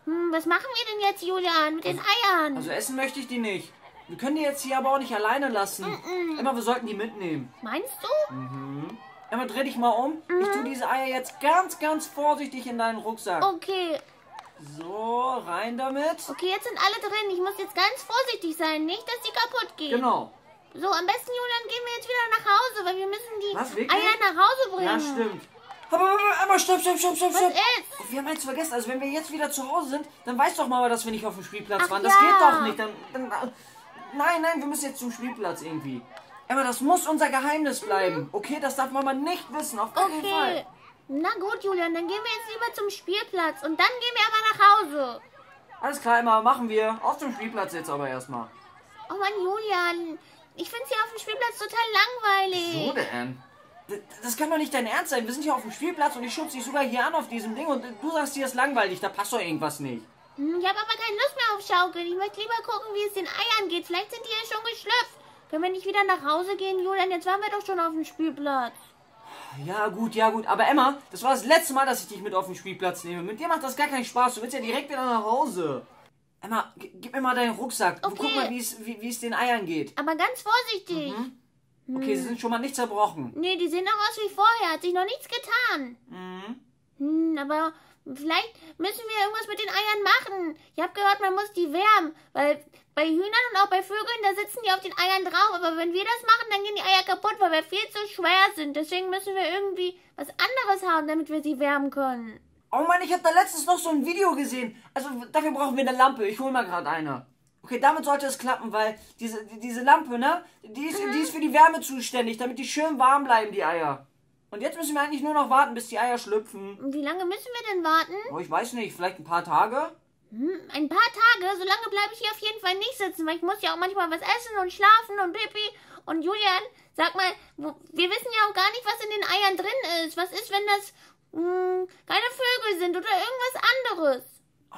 Hm, was machen wir denn jetzt, Julian, mit also, den Eiern? Also essen möchte ich die nicht. Wir können die jetzt hier aber auch nicht alleine lassen. Mm-mm. Emma, wir sollten die mitnehmen. Meinst du? Mhm. Emma, dreh dich mal um. Mhm. Ich tue diese Eier jetzt ganz, ganz vorsichtig in deinen Rucksack. Okay. So, rein damit. Okay, jetzt sind alle drin. Ich muss jetzt ganz vorsichtig sein. Nicht, dass die kaputt gehen. Genau. So, am besten, Julian, gehen wir jetzt wieder nach Hause, weil wir müssen die Was, Eier nach Hause bringen. Ja, stimmt. Aber, aber, aber stopp, stopp, stopp, stopp. Was stopp. Ist? Wir haben eins vergessen. Also, wenn wir jetzt wieder zu Hause sind, dann weiß doch Mama, dass wir nicht auf dem Spielplatz Ach waren. Das ja. geht doch nicht. Dann, dann, nein, nein, wir müssen jetzt zum Spielplatz irgendwie. Emma, das muss unser Geheimnis bleiben. Mhm. Okay, das darf Mama nicht wissen. Auf keinen okay. Fall. Na gut, Julian, dann gehen wir jetzt lieber zum Spielplatz und dann gehen wir aber nach Hause. Alles klar, Emma, machen wir. Auf dem Spielplatz jetzt aber erstmal. Oh Mann, Julian, ich finde es hier auf dem Spielplatz total langweilig. So denn? Das, das kann doch nicht dein Ernst sein. Wir sind hier auf dem Spielplatz und ich schubse dich sogar hier an auf diesem Ding und du sagst, hier ist langweilig, da passt doch irgendwas nicht. Ich habe aber keine Lust mehr auf Schaukeln. Ich möchte lieber gucken, wie es den Eiern geht. Vielleicht sind die ja schon geschlüpft. Können wir nicht wieder nach Hause gehen, Julian? Jetzt waren wir doch schon auf dem Spielplatz. Ja gut, ja gut, aber Emma, das war das letzte Mal, dass ich dich mit auf den Spielplatz nehme. Mit dir macht das gar keinen Spaß, du willst ja direkt wieder nach Hause. Emma, gib mir mal deinen Rucksack okay. und guck mal, wie es, wie, wie es den Eiern geht. Aber ganz vorsichtig. Mhm. Hm. Okay, sie sind schon mal nicht zerbrochen. Nee, die sehen auch aus wie vorher, hat sich noch nichts getan. Mhm. Hm, aber vielleicht müssen wir irgendwas mit den Eiern machen. Ich habe gehört, man muss die wärmen, weil bei Hühnern und auch bei Vögeln, da sitzen die auf den Eiern drauf. Aber wenn wir das machen, dann gehen die Eier kaputt, weil wir viel zu schwer sind. Deswegen müssen wir irgendwie was anderes haben, damit wir sie wärmen können. Oh Mann, ich habe da letztens noch so ein Video gesehen. Also dafür brauchen wir eine Lampe. Ich hole mal gerade eine. Okay, damit sollte es klappen, weil diese, diese Lampe, ne, die ist, mhm. die ist für die Wärme zuständig, damit die schön warm bleiben, die Eier. Und jetzt müssen wir eigentlich nur noch warten, bis die Eier schlüpfen. Wie lange müssen wir denn warten? Oh, ich weiß nicht, vielleicht ein paar Tage? Hm, ein paar Tage? So lange bleibe ich hier auf jeden Fall nicht sitzen, weil ich muss ja auch manchmal was essen und schlafen und Pipi. Und Julian, sag mal, wir wissen ja auch gar nicht, was in den Eiern drin ist. Was ist, wenn das mh, keine Vögel sind oder irgendwas anderes?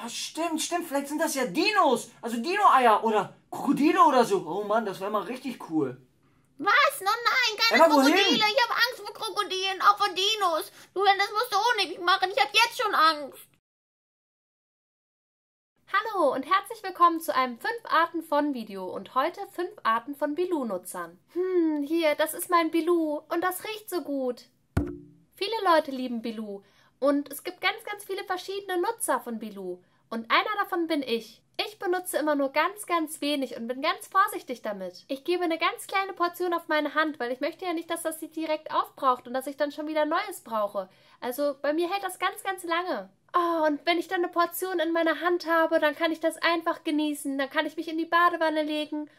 Ah, stimmt, stimmt. Vielleicht sind das ja Dinos. Also Dino-Eier oder Krokodile oder so. Oh Mann, das wäre mal richtig cool. Was? No, nein, keine Emma, Krokodile. Wohin? Ich habe Angst vor Krokodilen, auch vor Dinos. Julian, das musst du unnötig machen. Ich habe jetzt schon Angst. Hallo und herzlich willkommen zu einem fünf Arten von Video und heute fünf Arten von Bilou-Nutzern. Hm, hier, das ist mein Bilou und das riecht so gut. Viele Leute lieben Bilou und es gibt ganz, ganz viele verschiedene Nutzer von Bilou und einer davon bin ich. Ich benutze immer nur ganz, ganz wenig und bin ganz vorsichtig damit. Ich gebe eine ganz kleine Portion auf meine Hand, weil ich möchte ja nicht, dass das sie direkt aufbraucht und dass ich dann schon wieder Neues brauche. Also bei mir hält das ganz, ganz lange. Oh, und wenn ich dann eine Portion in meiner Hand habe, dann kann ich das einfach genießen. Dann kann ich mich in die Badewanne legen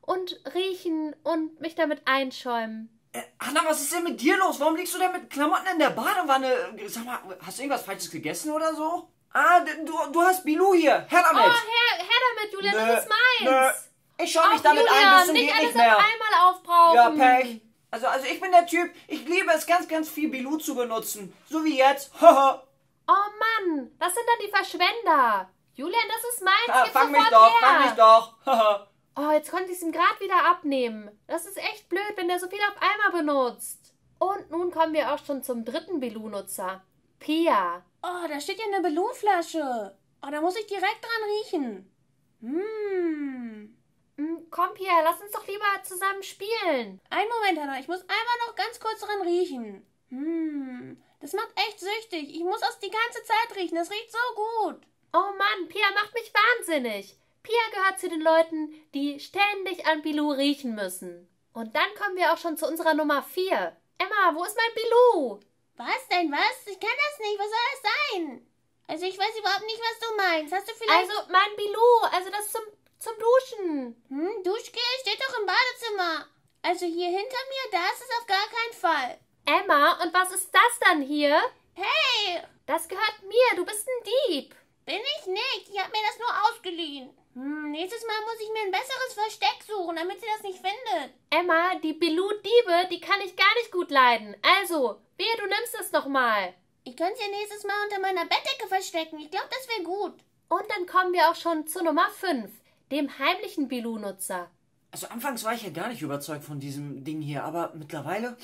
und riechen und mich damit einschäumen. Äh, Hannah, was ist denn mit dir los? Warum liegst du denn mit Klamotten in der Badewanne? Sag mal, hast du irgendwas Falsches gegessen oder so? Ah, du, du hast Bilou hier. Herr damit. Oh, Herr, Herr damit, Julian, nö, das ist meins. Nö. Ich schau mich Auf damit Julian, ein, bis zum nicht alles nicht mehr. Auf einmal aufbrauchen. Ja, Pech. Also, also ich bin der Typ, ich liebe es ganz, ganz viel Bilou zu benutzen. So wie jetzt. Oh Mann, das sind dann die Verschwender. Julian, das ist meins. Ah, fang mich doch, her. fang mich doch. Oh, jetzt konnte ich es ihm gerade wieder abnehmen. Das ist echt blöd, wenn der so viel auf einmal benutzt. Und nun kommen wir auch schon zum dritten Bilou-Nutzer. Pia. Oh, da steht ja eine Bilou-Flasche. Oh, da muss ich direkt dran riechen. Hm. Mm, komm, Pia, lass uns doch lieber zusammen spielen. Einen Moment, Hannah, ich muss einmal noch ganz kurz dran riechen. Hm. Das macht echt süchtig. Ich muss das die ganze Zeit riechen. Das riecht so gut. Oh Mann, Pia macht mich wahnsinnig. Pia gehört zu den Leuten, die ständig an Bilou riechen müssen. Und dann kommen wir auch schon zu unserer Nummer vier. Emma, wo ist mein Bilou? Was denn, was? Ich kann das nicht. Was soll das sein? Also ich weiß überhaupt nicht, was du meinst. Hast du vielleicht... Also mein Bilou, also das zum, zum Duschen. Hm, Duschgel steht doch im Badezimmer. Also hier hinter mir, das ist auf gar keinen Fall. Emma, und was ist das dann hier? Hey! Das gehört mir, du bist ein Dieb. Bin ich nicht, ich habe mir das nur ausgeliehen. Hm, nächstes Mal muss ich mir ein besseres Versteck suchen, damit sie das nicht findet. Emma, die Bilou-Diebe, die kann ich gar nicht gut leiden. Also... Wehe, du nimmst es nochmal. Ich könnte es ja nächstes Mal unter meiner Bettdecke verstecken. Ich glaube, das wäre gut. Und dann kommen wir auch schon zu Nummer fünf, dem heimlichen Bilou-Nutzer. Also anfangs war ich ja gar nicht überzeugt von diesem Ding hier, aber mittlerweile,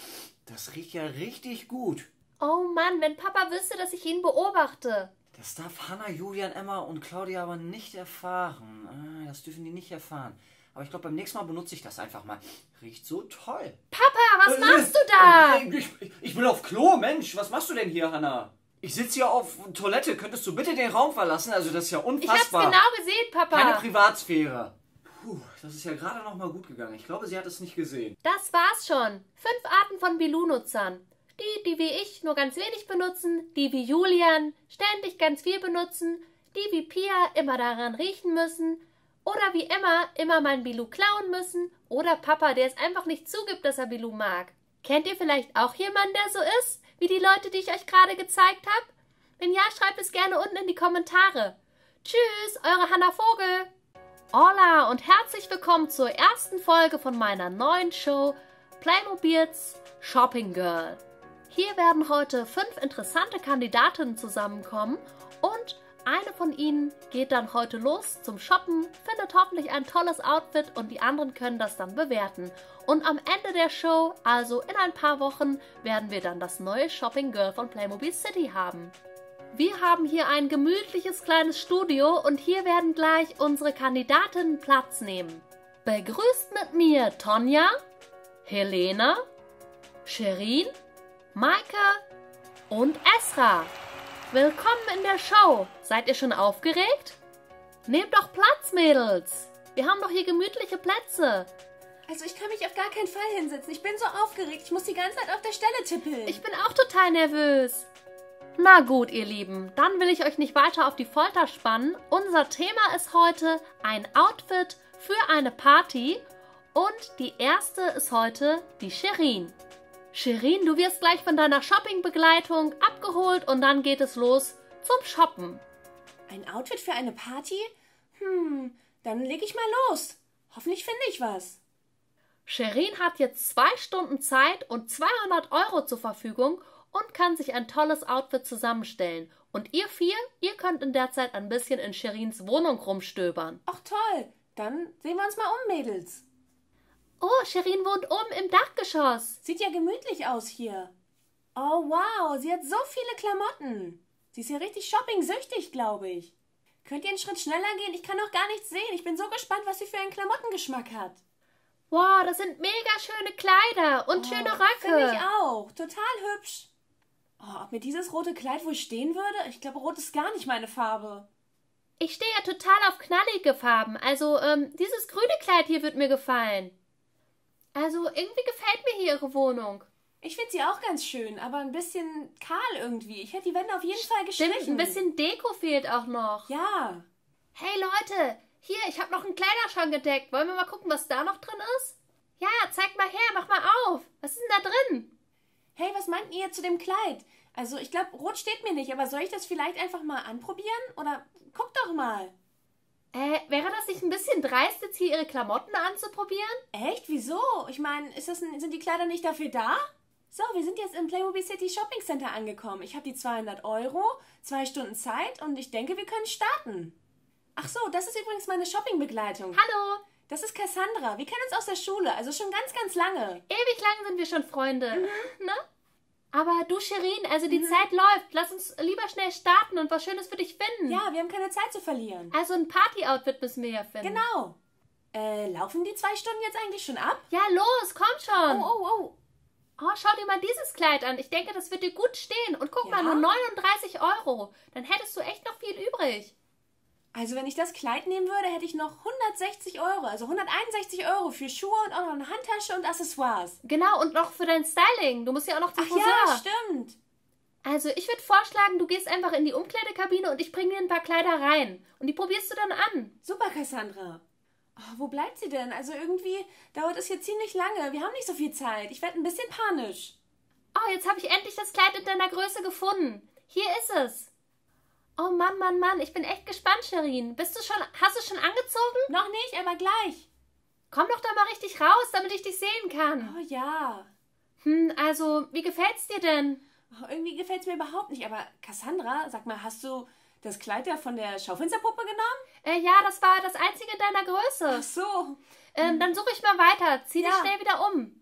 das riecht ja richtig gut. Oh Mann, wenn Papa wüsste, dass ich ihn beobachte. Das darf Hannah, Julian, Emma und Claudia aber nicht erfahren. Das dürfen die nicht erfahren. Aber ich glaube, beim nächsten Mal benutze ich das einfach mal. Riecht so toll. Papa, was machst du da? Ich, ich, ich will auf Klo, Mensch. Was machst du denn hier, Hannah? Ich sitze hier auf Toilette. Könntest du bitte den Raum verlassen? Also das ist ja unfassbar. Ich hab's genau gesehen, Papa. Keine Privatsphäre. Puh, das ist ja gerade noch mal gut gegangen. Ich glaube, sie hat es nicht gesehen. Das war's schon. Fünf Arten von Bilou-Nutzern. Die, die wie ich nur ganz wenig benutzen. Die wie Julian ständig ganz viel benutzen. Die wie Pia immer daran riechen müssen. Oder wie Emma, immer mein Bilou klauen müssen. Oder Papa, der es einfach nicht zugibt, dass er Bilou mag. Kennt ihr vielleicht auch jemanden, der so ist? Wie die Leute, die ich euch gerade gezeigt habe? Wenn ja, schreibt es gerne unten in die Kommentare. Tschüss, eure Hannah Vogel. Hola und herzlich willkommen zur ersten Folge von meiner neuen Show Playmobil's Shopping Girl. Hier werden heute fünf interessante Kandidatinnen zusammenkommen und... eine von ihnen geht dann heute los zum Shoppen, findet hoffentlich ein tolles Outfit und die anderen können das dann bewerten. Und am Ende der Show, also in ein paar Wochen, werden wir dann das neue Shopping Girl von Playmobil City haben. Wir haben hier ein gemütliches kleines Studio und hier werden gleich unsere Kandidatinnen Platz nehmen. Begrüßt mit mir Tonja, Helena, Sherin, Maike und Esra. Willkommen in der Show. Seid ihr schon aufgeregt? Nehmt doch Platz, Mädels. Wir haben doch hier gemütliche Plätze. Also ich kann mich auf gar keinen Fall hinsetzen. Ich bin so aufgeregt. Ich muss die ganze Zeit auf der Stelle tippeln. Ich bin auch total nervös. Na gut, ihr Lieben. Dann will ich euch nicht weiter auf die Folter spannen. Unser Thema ist heute ein Outfit für eine Party. Und die erste ist heute die Sherin. Sherin, du wirst gleich von deiner Shoppingbegleitung abgeholt und dann geht es los zum Shoppen. Ein Outfit für eine Party? Hm, dann leg ich mal los. Hoffentlich finde ich was. Sherin hat jetzt zwei Stunden Zeit und zweihundert Euro zur Verfügung und kann sich ein tolles Outfit zusammenstellen. Und ihr vier, ihr könnt in der Zeit ein bisschen in Sherins Wohnung rumstöbern. Ach toll, dann sehen wir uns mal um, Mädels. Oh, Sherin wohnt oben im Dachgeschoss. Sieht ja gemütlich aus hier. Oh wow, sie hat so viele Klamotten. Sie ist ja richtig shopping-süchtig, glaube ich. Könnt ihr einen Schritt schneller gehen? Ich kann noch gar nichts sehen. Ich bin so gespannt, was sie für einen Klamottengeschmack hat. Wow, das sind mega schöne Kleider und oh, schöne Röcke. Finde ich auch. Total hübsch. Oh, ob mir dieses rote Kleid wohl stehen würde? Ich glaube, rot ist gar nicht meine Farbe. Ich stehe ja total auf knallige Farben. Also, ähm, dieses grüne Kleid hier wird mir gefallen. Also, irgendwie gefällt mir hier ihre Wohnung. Ich finde sie auch ganz schön, aber ein bisschen kahl irgendwie. Ich hätte die Wände auf jeden Stimmt, Fall gestrichen. Ein bisschen Deko fehlt auch noch. Ja. Hey, Leute, hier, ich habe noch einen Kleiderschrank entdeckt. Wollen wir mal gucken, was da noch drin ist? Ja, zeig mal her, mach mal auf. Was ist denn da drin? Hey, was meint ihr zu dem Kleid? Also, ich glaube, rot steht mir nicht, aber soll ich das vielleicht einfach mal anprobieren? Oder guck doch mal. Äh, wäre das nicht ein bisschen dreist, jetzt hier ihre Klamotten anzuprobieren? Echt? Wieso? Ich meine, ist das ein, sind die Kleider nicht dafür da? So, wir sind jetzt im Playmobil City Shopping Center angekommen. Ich habe die zweihundert Euro, zwei Stunden Zeit und ich denke, wir können starten. Ach so, das ist übrigens meine Shoppingbegleitung. Hallo. Das ist Cassandra. Wir kennen uns aus der Schule, also schon ganz, ganz lange. Ewig lang sind wir schon Freunde, mhm. ne? Aber du, Sherin, also die mhm. Zeit läuft. Lass uns lieber schnell starten und was Schönes für dich finden. Ja, wir haben keine Zeit zu verlieren. Also ein Party-Outfit müssen wir ja finden. Genau. Äh, laufen die zwei Stunden jetzt eigentlich schon ab? Ja, los, komm schon. Oh, oh, oh. Oh, schau dir mal dieses Kleid an. Ich denke, das wird dir gut stehen. Und guck ja? mal, nur neununddreißig Euro. Dann hättest du echt noch viel übrig. Also wenn ich das Kleid nehmen würde, hätte ich noch hundertsechzig Euro. Also hunderteinundsechzig Euro für Schuhe und auch noch eine Handtasche und Accessoires. Genau, und noch für dein Styling. Du musst ja auch noch zum Friseur. Ach ja, stimmt. Also ich würde vorschlagen, du gehst einfach in die Umkleidekabine und ich bringe dir ein paar Kleider rein. Und die probierst du dann an. Super, Cassandra. Oh, wo bleibt sie denn? Also irgendwie dauert es hier ziemlich lange. Wir haben nicht so viel Zeit. Ich werde ein bisschen panisch. Oh, jetzt habe ich endlich das Kleid in deiner Größe gefunden. Hier ist es. Oh Mann, Mann, Mann. Ich bin echt gespannt, Sherin. Bist du schon, hast du schon angezogen? Noch nicht, aber gleich. Komm doch da mal richtig raus, damit ich dich sehen kann. Oh ja. Hm, also, wie gefällt's dir denn? Oh, irgendwie gefällt's mir überhaupt nicht. Aber Cassandra, sag mal, hast du das Kleid ja von der Schaufensterpuppe genommen? Äh, ja, das war das einzige in deiner Größe. Ach so. Ähm, dann suche ich mal weiter. Zieh ja. dich schnell wieder um.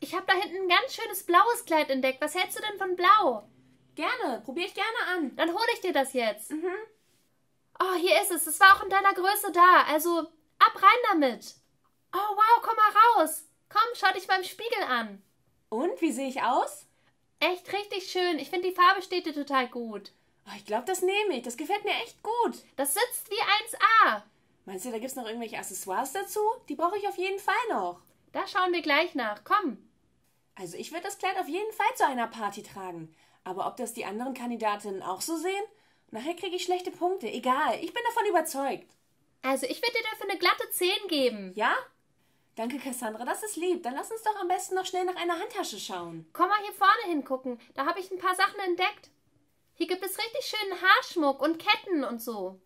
Ich habe da hinten ein ganz schönes blaues Kleid entdeckt. Was hältst du denn von blau? Gerne. Probiere ich gerne an. Dann hole ich dir das jetzt. Mhm. Oh, hier ist es. Es war auch in deiner Größe da. Also, ab rein damit. Oh, wow, komm mal raus. Komm, schau dich mal im Spiegel an. Und, wie sehe ich aus? Echt richtig schön. Ich finde, die Farbe steht dir total gut. Ich glaube, das nehme ich. Das gefällt mir echt gut. Das sitzt wie eins A. Meinst du, da gibt es noch irgendwelche Accessoires dazu? Die brauche ich auf jeden Fall noch. Da schauen wir gleich nach. Komm. Also ich würde das Kleid auf jeden Fall zu einer Party tragen. Aber ob das die anderen Kandidatinnen auch so sehen? Nachher kriege ich schlechte Punkte. Egal, ich bin davon überzeugt. Also ich würde dir dafür eine glatte zehn geben. Ja? Danke, Cassandra, das ist lieb. Dann lass uns doch am besten noch schnell nach einer Handtasche schauen. Komm mal hier vorne hingucken. Da habe ich ein paar Sachen entdeckt. Hier gibt es richtig schönen Haarschmuck und Ketten und so.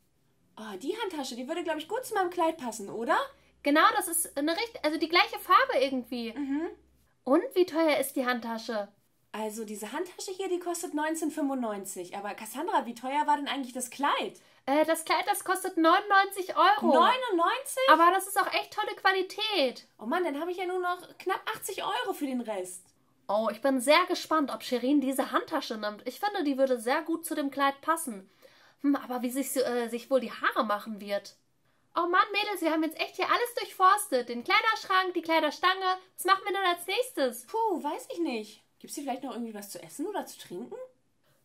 Oh, die Handtasche, die würde, glaube ich, gut zu meinem Kleid passen, oder? Genau, das ist eine richt- also die gleiche Farbe irgendwie. Mhm. Und wie teuer ist die Handtasche? Also diese Handtasche hier, die kostet neunzehn fünfundneunzig. Aber Cassandra, wie teuer war denn eigentlich das Kleid? Äh, das Kleid, das kostet neunundneunzig Euro. neunundneunzig? Aber das ist auch echt tolle Qualität. Oh Mann, dann habe ich ja nur noch knapp achtzig Euro für den Rest. Oh, ich bin sehr gespannt, ob Sherin diese Handtasche nimmt. Ich finde, die würde sehr gut zu dem Kleid passen. Hm, aber wie sich, äh, sich wohl die Haare machen wird. Oh Mann, Mädels, wir haben jetzt echt hier alles durchforstet. Den Kleiderschrank, die Kleiderstange. Was machen wir denn als nächstes? Puh, weiß ich nicht. Gibt's hier vielleicht noch irgendwie was zu essen oder zu trinken?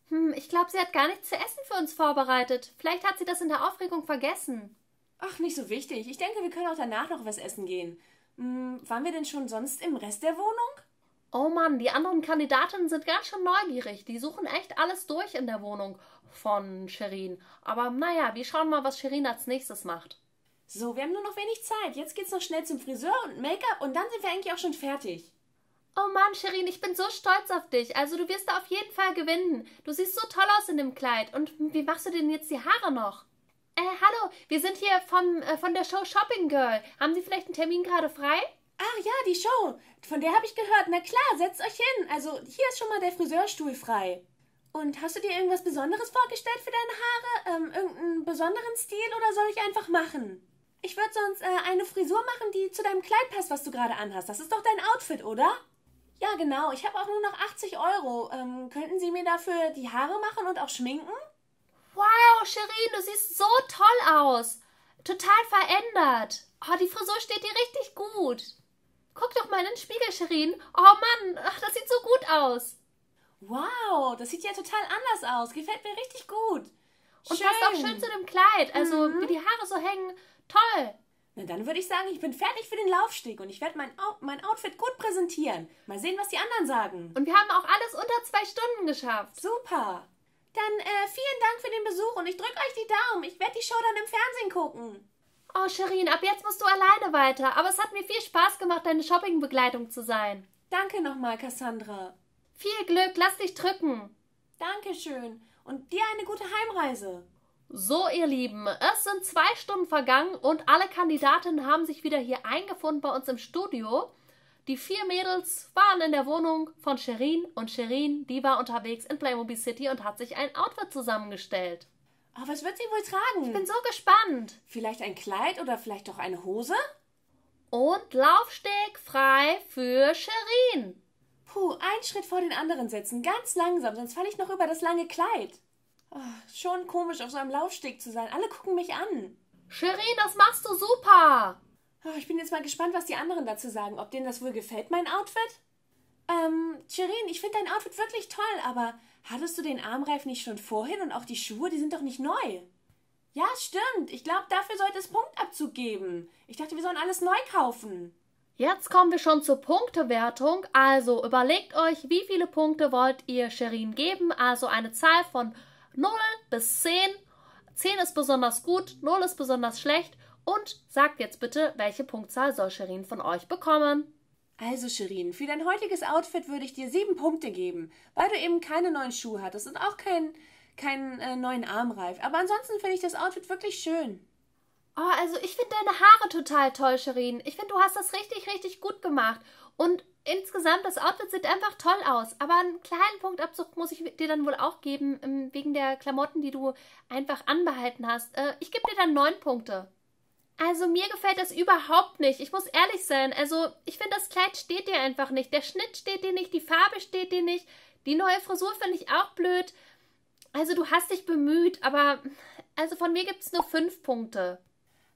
Hm, ich glaube, sie hat gar nichts zu essen für uns vorbereitet. Vielleicht hat sie das in der Aufregung vergessen. Ach, nicht so wichtig. Ich denke, wir können auch danach noch was essen gehen. Hm, waren wir denn schon sonst im Rest der Wohnung? Oh Mann, die anderen Kandidatinnen sind ganz schön neugierig. Die suchen echt alles durch in der Wohnung von Sherin. Aber naja, wir schauen mal, was Sherin als nächstes macht. So, wir haben nur noch wenig Zeit. Jetzt geht's noch schnell zum Friseur und Make-up und dann sind wir eigentlich auch schon fertig. Oh Mann, Sherin, ich bin so stolz auf dich. Also du wirst da auf jeden Fall gewinnen. Du siehst so toll aus in dem Kleid. Und wie machst du denn jetzt die Haare noch? Äh, hallo, wir sind hier vom, äh, von der Show Shopping Girl. Haben Sie vielleicht einen Termin gerade frei? Ah ja, die Show. Von der habe ich gehört. Na klar, setzt euch hin. Also hier ist schon mal der Friseurstuhl frei. Und hast du dir irgendwas Besonderes vorgestellt für deine Haare? Ähm, irgendeinen besonderen Stil oder soll ich einfach machen? Ich würde sonst äh, eine Frisur machen, die zu deinem Kleid passt, was du gerade anhast. Das ist doch dein Outfit, oder? Ja, genau. Ich habe auch nur noch achtzig Euro. Ähm, könnten Sie mir dafür die Haare machen und auch schminken? Wow, Sherin, du siehst so toll aus. Total verändert. Oh, die Frisur steht dir richtig gut. Guck doch mal in den Spiegel, Sherin. Oh Mann, ach, das sieht so gut aus. Wow, das sieht ja total anders aus. Gefällt mir richtig gut. Und schön. Passt auch schön zu dem Kleid. Also, mhm. wie die Haare so hängen. Toll. Na, dann würde ich sagen, ich bin fertig für den Laufsteg und ich werde mein, Out mein Outfit gut präsentieren. Mal sehen, was die anderen sagen. Und wir haben auch alles unter zwei Stunden geschafft. Super. Dann äh, vielen Dank für den Besuch und ich drücke euch die Daumen. Ich werde die Show dann im Fernsehen gucken. Oh, Sherin, ab jetzt musst du alleine weiter. Aber es hat mir viel Spaß gemacht, deine Shoppingbegleitung zu sein. Danke nochmal, Cassandra. Viel Glück, lass dich drücken. Dankeschön und dir eine gute Heimreise. So, ihr Lieben, es sind zwei Stunden vergangen und alle Kandidatinnen haben sich wieder hier eingefunden bei uns im Studio. Die vier Mädels waren in der Wohnung von Sherin und Sherin, die war unterwegs in Playmobil City und hat sich ein Outfit zusammengestellt. Oh, was wird sie wohl tragen? Ich bin so gespannt. Vielleicht ein Kleid oder vielleicht doch eine Hose? Und Laufsteg frei für Sherin. Puh, einen Schritt vor den anderen setzen, ganz langsam, sonst falle ich noch über das lange Kleid. Oh, schon komisch, auf so einem Laufsteg zu sein. Alle gucken mich an. Sherin, das machst du super. Oh, ich bin jetzt mal gespannt, was die anderen dazu sagen. Ob denen das wohl gefällt, mein Outfit? Ähm, Sherin, ich finde dein Outfit wirklich toll, aber hattest du den Armreif nicht schon vorhin und auch die Schuhe, die sind doch nicht neu. Ja, stimmt. Ich glaube, dafür sollte es Punktabzug geben. Ich dachte, wir sollen alles neu kaufen. Jetzt kommen wir schon zur Punktewertung. Also überlegt euch, wie viele Punkte wollt ihr Sherin geben? Also eine Zahl von null bis zehn. zehn ist besonders gut, null ist besonders schlecht. Und sagt jetzt bitte, welche Punktzahl soll Sherin von euch bekommen? Also Sherin, für dein heutiges Outfit würde ich dir sieben Punkte geben, weil du eben keine neuen Schuhe hattest und auch keinen kein, äh, neuen Armreif. Aber ansonsten finde ich das Outfit wirklich schön. Oh, also ich finde deine Haare total toll, Sherin. Ich finde, du hast das richtig, richtig gut gemacht. Und insgesamt, das Outfit sieht einfach toll aus. Aber einen kleinen Punktabzug muss ich dir dann wohl auch geben, wegen der Klamotten, die du einfach anbehalten hast. Ich gebe dir dann neun Punkte. Also mir gefällt das überhaupt nicht. Ich muss ehrlich sein. Also ich finde, das Kleid steht dir einfach nicht. Der Schnitt steht dir nicht, die Farbe steht dir nicht. Die neue Frisur finde ich auch blöd. Also du hast dich bemüht, aber also von mir gibt es nur fünf Punkte.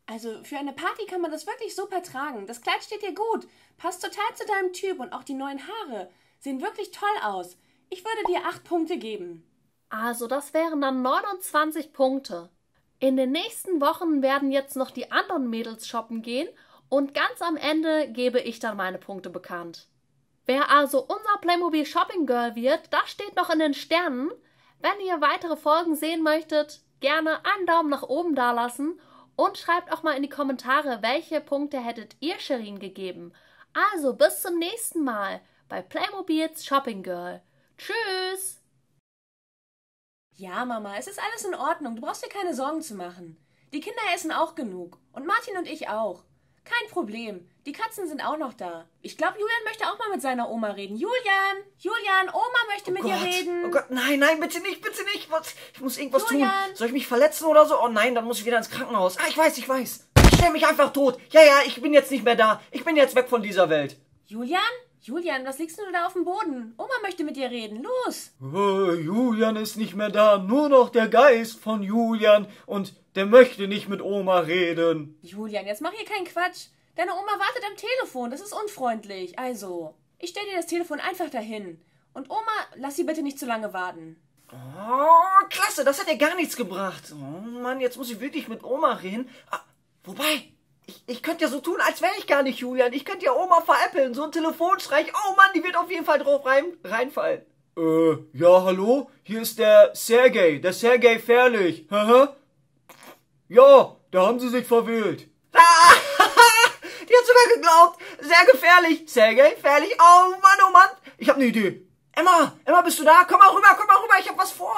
Also für eine Party kann man das wirklich super tragen. Das Kleid steht dir gut, passt total zu deinem Typ und auch die neuen Haare sehen wirklich toll aus. Ich würde dir acht Punkte geben. Also das wären dann neunundzwanzig Punkte. In den nächsten Wochen werden jetzt noch die anderen Mädels shoppen gehen und ganz am Ende gebe ich dann meine Punkte bekannt. Wer also unser Playmobil Shopping Girl wird, das steht noch in den Sternen. Wenn ihr weitere Folgen sehen möchtet, gerne einen Daumen nach oben dalassen. Und schreibt auch mal in die Kommentare, welche Punkte hättet ihr Sherin gegeben. Also bis zum nächsten Mal bei Playmobil's Shopping Girl. Tschüss! Ja, Mama, es ist alles in Ordnung. Du brauchst dir keine Sorgen zu machen. Die Kinder essen auch genug. Und Martin und ich auch. Kein Problem. Die Katzen sind auch noch da. Ich glaube, Julian möchte auch mal mit seiner Oma reden. Julian! Julian, Oma möchte mit dir reden. Oh Gott, nein, nein, bitte nicht, bitte nicht. Ich muss irgendwas tun. Soll ich mich verletzen oder so? Oh nein, dann muss ich wieder ins Krankenhaus. Ah, ich weiß, ich weiß. Ich stelle mich einfach tot. Ja, ja, ich bin jetzt nicht mehr da. Ich bin jetzt weg von dieser Welt. Julian? Julian, was liegst du da auf dem Boden? Oma möchte mit dir reden. Los! Oh, Julian ist nicht mehr da. Nur noch der Geist von Julian. Und der möchte nicht mit Oma reden. Julian, jetzt mach hier keinen Quatsch. Deine Oma wartet am Telefon. Das ist unfreundlich. Also, ich stell dir das Telefon einfach dahin. Und Oma, lass sie bitte nicht zu lange warten. Oh, klasse. Das hat ja gar nichts gebracht. Oh Mann, jetzt muss ich wirklich mit Oma reden. Ah, wobei... Ich, ich könnte ja so tun, als wäre ich gar nicht Julian. Ich könnte ja Oma veräppeln. So ein Telefonstreich. Oh Mann, die wird auf jeden Fall drauf rein, reinfallen. Äh, ja, hallo? Hier ist der Sergej. Der Sergej Fährlich. Haha. Ja, da haben sie sich verwählt. Ah, die hat sogar geglaubt. Sehr gefährlich. Sergej Fährlich. Oh Mann, oh Mann. Ich habe eine Idee. Emma, Emma, bist du da? Komm mal rüber, komm mal rüber. Ich habe was vor.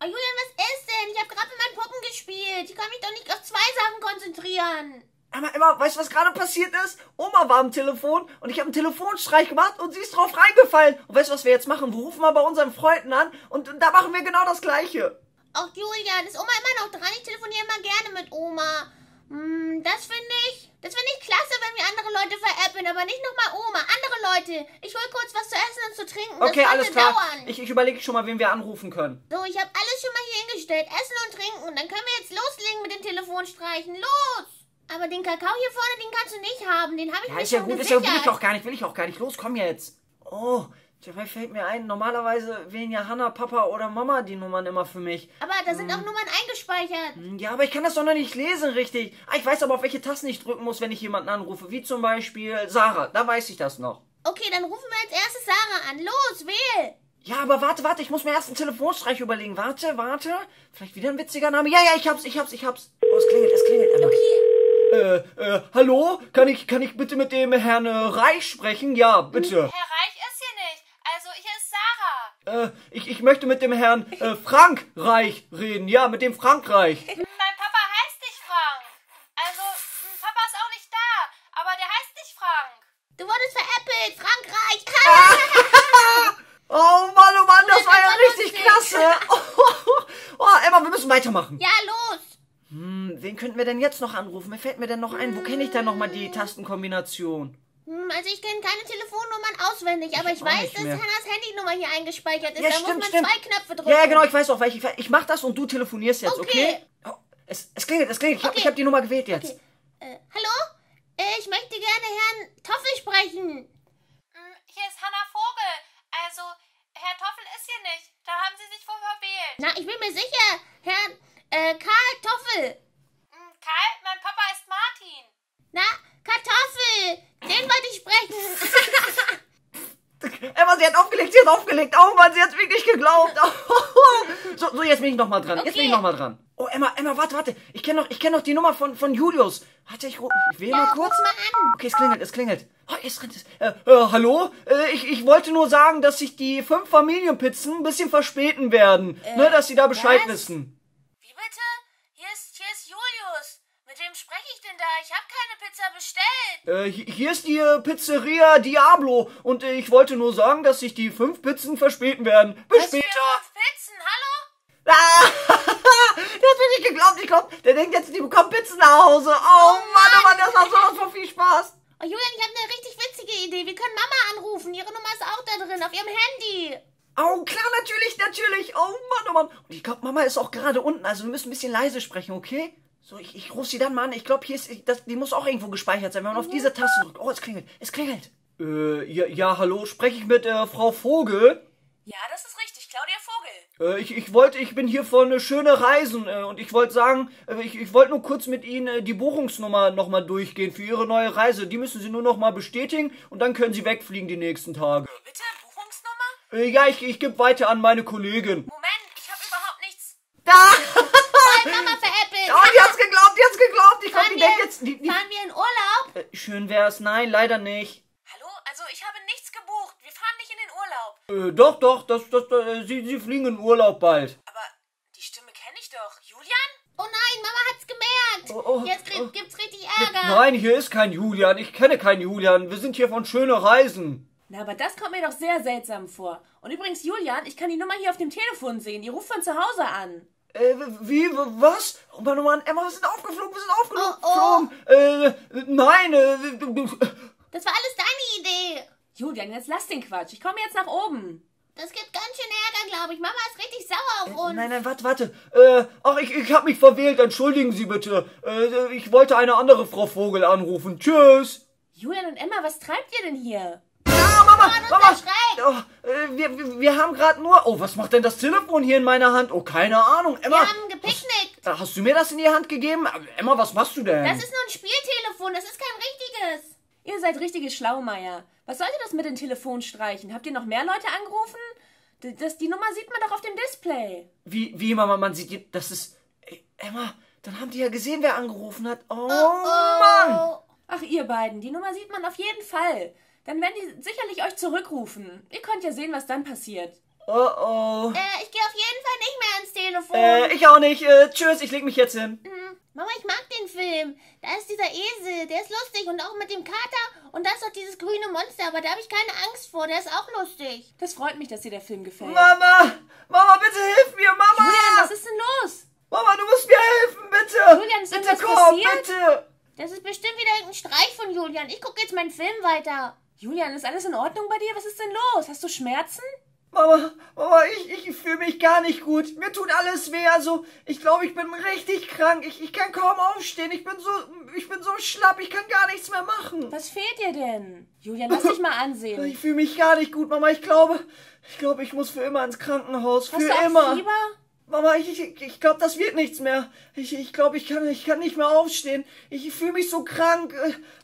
Oh, Julian, was ist denn? Ich habe gerade mit meinen Puppen gespielt. Ich kann mich doch nicht auf zwei Sachen konzentrieren. Emma, Emma, weißt du, was gerade passiert ist? Oma war am Telefon und ich habe einen Telefonstreich gemacht und sie ist drauf reingefallen. Und weißt du, was wir jetzt machen? Wir rufen mal bei unseren Freunden an und da machen wir genau das Gleiche. Ach, Julian, ist Oma immer noch dran? Ich telefoniere immer gerne mit Oma. Hm, das finde ich, das finde ich klasse, wenn wir andere Leute veräppeln, aber nicht nochmal Oma, andere Leute. Ich hole kurz was zu essen und zu trinken, okay, das könnte dauern. Ich, ich überlege schon mal, wen wir anrufen können. So, ich habe alles schon mal hier hingestellt, Essen und Trinken, dann können wir jetzt loslegen mit den Telefonstreichen, los! Aber den Kakao hier vorne, den kannst du nicht haben, den habe ich ja, mir ist schon ja gut, gesichert. Ist ja gut, will ich auch gar nicht, will ich auch gar nicht, los, komm jetzt. Oh, dabei fällt mir ein, normalerweise wählen ja Hanna, Papa oder Mama die Nummern immer für mich. Aber da sind hm. auch Nummern eingespeichert. Ja, aber ich kann das doch noch nicht lesen, richtig. Ah, ich weiß aber, auf welche Tasten ich drücken muss, wenn ich jemanden anrufe. Wie zum Beispiel Sarah, da weiß ich das noch. Okay, dann rufen wir als erstes Sarah an. Los, wähl! Ja, aber warte, warte, ich muss mir erst einen Telefonstreich überlegen. Warte, warte. Vielleicht wieder ein witziger Name. Ja, ja, ich hab's, ich hab's, ich hab's. Oh, es klingelt, es klingelt. Emma. Okay. Äh, äh, hallo? Kann ich, kann ich bitte mit dem Herrn äh, Reich sprechen? Ja, bitte. Herr Reich ist hier nicht. Also, hier ist Sarah. Äh, ich, ich möchte mit dem Herrn äh, Frankreich reden. Ja, mit dem Frankreich. Mein Papa heißt nicht Frank. Also, Papa ist auch nicht da. Aber der heißt nicht Frank. Du wurdest veräppelt, Frankreich. Oh Mann, oh Mann, das war ja richtig klasse. Oh, oh, Emma, wir müssen weitermachen. Ja, los. Hm, wen könnten wir denn jetzt noch anrufen? Wer fällt mir denn noch ein? Wo kenne ich denn nochmal die Tastenkombination? Also ich kenne keine Telefonnummern auswendig, aber ich, ich weiß, dass Hannas Handynummer hier eingespeichert ist. Ja, da stimmt, muss man stimmt. zwei Knöpfe drücken. Ja, genau, ich weiß auch, weil ich, ich mache das und du telefonierst jetzt, okay? okay? Oh, es, es klingelt, es klingelt. Ich okay. habe hab die Nummer gewählt jetzt. Okay. Äh, hallo? Äh, ich möchte gerne Herrn Toffel sprechen. Hm, hier ist Hannah Vogel. Also, Herr Toffel ist hier nicht. Da haben Sie sich wohl verwählt. Na, ich bin mir sicher, Herr... Äh, Karl Toffel. Karl, mein Papa ist Martin. Na, Kartoffel, den wollte ich sprechen. Emma, sie hat aufgelegt, sie hat aufgelegt. Oh Mann, sie hat wirklich geglaubt. so, so, jetzt bin ich nochmal dran, okay. jetzt bin ich nochmal dran. Oh, Emma, Emma, warte, warte. Ich kenne noch, ich kenn noch die Nummer von, von Julius. Warte, ich, ich wähle ja, mal kurz. Mal an. Okay, es klingelt, es klingelt. Oh, es klingelt. Äh, äh, hallo? Äh, ich, ich wollte nur sagen, dass sich die fünf Familienpizzen ein bisschen verspäten werden. Äh, ne, dass sie da Bescheid was? wissen. Spreche ich denn da? Ich habe keine Pizza bestellt. Äh, hier ist die Pizzeria Diablo und ich wollte nur sagen, dass sich die fünf Pizzen verspäten werden. Bis Was später. Für fünf Pizzen? Hallo? Ah, der hat wirklich geglaubt. Ich glaube, der denkt jetzt, die bekommen Pizzen nach Hause. Oh, oh Mann, Mann, oh Mann, das macht sowas von viel Spaß. Oh, Julian, ich habe eine richtig witzige Idee. Wir können Mama anrufen. Ihre Nummer ist auch da drin, auf ihrem Handy. Oh, klar, natürlich, natürlich. Oh Mann, oh Mann. Und ich glaube, Mama ist auch gerade unten, also wir müssen ein bisschen leise sprechen, okay? So, ich, ich rufe sie dann mal an. Ich glaube, hier ist, ich, das, die muss auch irgendwo gespeichert sein, wenn man auf diese Taste drückt. Oh, es klingelt, es klingelt. Äh, ja, ja hallo, spreche ich mit äh, Frau Vogel? Ja, das ist richtig, Claudia Vogel. Äh, ich, ich wollte, ich bin hier von äh, Schöne Reisen äh, und ich wollte sagen, äh, ich, ich wollte nur kurz mit Ihnen äh, die Buchungsnummer nochmal durchgehen für Ihre neue Reise. Die müssen Sie nur nochmal bestätigen und dann können Sie wegfliegen die nächsten Tage. Wie bitte, Buchungsnummer? Äh, ja, ich, ich gebe weiter an meine Kollegin. Moment, ich habe überhaupt nichts. Da! Mama veräppelt. Oh, die hat's geglaubt, die hat's geglaubt. Ich glaub, die denkt jetzt... Die, die... Fahren wir in Urlaub? Äh, schön wär's. Nein, leider nicht. Hallo? Also, ich habe nichts gebucht. Wir fahren nicht in den Urlaub. Äh, doch, doch. Das, das, das, äh, sie, sie fliegen in Urlaub bald. Aber die Stimme kenne ich doch. Julian? Oh nein, Mama hat's gemerkt. Oh, oh, jetzt oh, gibt's richtig Ärger. Mit, nein, hier ist kein Julian. Ich kenne keinen Julian. Wir sind hier von Schöne Reisen. Na, aber das kommt mir doch sehr seltsam vor. Und übrigens, Julian, ich kann die Nummer hier auf dem Telefon sehen. Ihr ruft von zu Hause an. Äh, wie, was? Oh Mann, oh Mann, Emma, wir sind aufgeflogen, wir sind aufgeflogen. Oh, oh. Äh, nein, äh, das war alles deine Idee. Julian, jetzt lass den Quatsch, ich komme jetzt nach oben. Das gibt ganz schön Ärger, glaube ich. Mama ist richtig sauer auf uns. Äh, nein, nein, warte, warte. Äh, ach, ich, ich habe mich verwählt, entschuldigen Sie bitte. Äh, ich wollte eine andere Frau Vogel anrufen. Tschüss. Julian und Emma, was treibt ihr denn hier? Ah, Mama, Mama, Mama. Oh, äh, wir, wir, wir haben gerade nur... Oh, was macht denn das Telefon hier in meiner Hand? Oh, keine Ahnung, Emma. Wir haben gepicknickt. Hast, hast du mir das in die Hand gegeben? Emma, was machst du denn? Das ist nur ein Spieltelefon, das ist kein richtiges. Ihr seid richtige Schlaumeier. Was sollte das mit den Telefonstreichen? Habt ihr noch mehr Leute angerufen? D das, die Nummer sieht man doch auf dem Display. Wie, wie Mama, man sieht... Die, das ist... Ey, Emma, dann haben die ja gesehen, wer angerufen hat. Oh, oh, oh. Mann. Ach, ihr beiden, die Nummer sieht man auf jeden Fall. Dann werden die sicherlich euch zurückrufen. Ihr könnt ja sehen, was dann passiert. Oh oh. Äh, ich gehe auf jeden Fall nicht mehr ans Telefon. Äh, ich auch nicht. Äh, tschüss, ich leg mich jetzt hin. Mhm. Mama, ich mag den Film. Da ist dieser Esel, der ist lustig und auch mit dem Kater. Und da ist auch dieses grüne Monster, aber da habe ich keine Angst vor, der ist auch lustig. Das freut mich, dass dir der Film gefällt. Mama, Mama, bitte hilf mir, Mama. Julian, was ist denn los? Mama, du musst mir helfen, bitte. Julian, ist bitte komm, bitte. Das ist bestimmt wieder irgendein Streich von Julian. Ich gucke jetzt meinen Film weiter. Julian, ist alles in Ordnung bei dir? Was ist denn los? Hast du Schmerzen? Mama, Mama, ich, ich fühle mich gar nicht gut. Mir tut alles weh. Also, ich glaube, ich bin richtig krank. Ich, ich kann kaum aufstehen. Ich bin so, ich bin so schlapp. Ich kann gar nichts mehr machen. Was fehlt dir denn? Julian, lass dich mal ansehen. Ich fühle mich gar nicht gut, Mama. Ich glaube, ich glaube, ich muss für immer ins Krankenhaus. Für immer. Hast du auch Fieber? Mama, ich, ich, ich glaube, das wird nichts mehr. Ich, ich glaube, ich kann, ich kann nicht mehr aufstehen. Ich fühle mich so krank.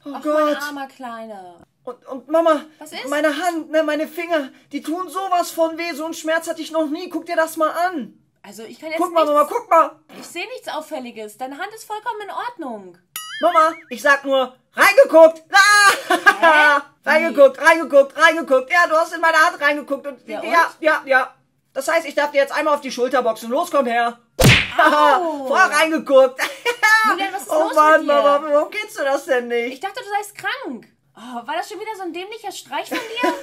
Oh Ach, Gott. Mein armer Kleiner. Und, und Mama, was ist? Meine Hand, ne, meine Finger, die tun sowas von weh. So einen Schmerz hatte ich noch nie. Guck dir das mal an. Also ich kann jetzt Guck mal, nichts, Mama, guck mal. Ich sehe nichts Auffälliges. Deine Hand ist vollkommen in Ordnung. Mama, ich sag nur, reingeguckt. Ah! Reingeguckt, reingeguckt, reingeguckt. Ja, du hast in meine Hand reingeguckt. Und ja, und? ja, ja, ja. Das heißt, ich darf dir jetzt einmal auf die Schulter boxen. Los, komm her. Vorher reingeguckt. Julian, was ist oh, los Mann, mit dir? Mama, warum kennst du das denn nicht? Ich dachte, du seist krank. Oh, war das schon wieder so ein dämlicher Streich von dir?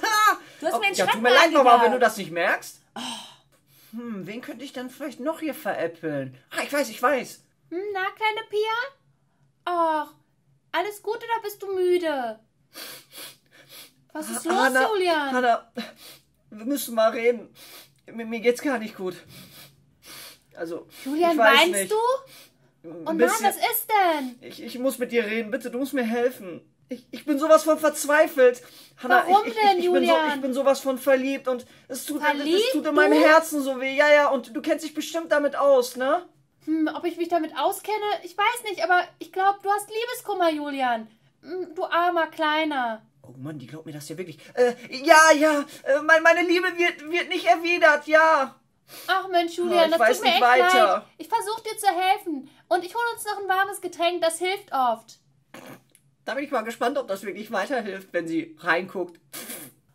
Du hast oh, mir den Schrank ja, tut mir leid nochmal, wenn du das nicht merkst. Oh. Hm, wen könnte ich dann vielleicht noch hier veräppeln? Ah, ich weiß, ich weiß. Na, kleine Pia? Ach, alles gut oder bist du müde? Was ist los, Hannah, Julian? Hannah, wir müssen mal reden. Mir, mir geht's gar nicht gut. Also, Julian, ich weiß weinst nicht. du? Und Mann, was ist denn? Ich, ich muss mit dir reden, bitte, du musst mir helfen. Ich, ich bin sowas von verzweifelt. Hannah, Warum ich, ich, denn, ich, ich Julian? Bin so, ich bin sowas von verliebt und es tut, verliebt, es tut in meinem du? Herzen so weh. Ja, ja, und du kennst dich bestimmt damit aus, ne? Hm, ob ich mich damit auskenne? Ich weiß nicht, aber ich glaube, du hast Liebeskummer, Julian. Du armer Kleiner. Oh Mann, die glaubt mir das ja wirklich. Äh, ja, ja, äh, mein, meine Liebe wird, wird nicht erwidert, ja. Ach Mensch, Julian, oh, das tut mir echt leid. Ich versuche dir zu helfen und ich hole uns noch ein warmes Getränk, das hilft oft. Da bin ich mal gespannt, ob das wirklich weiterhilft, wenn sie reinguckt.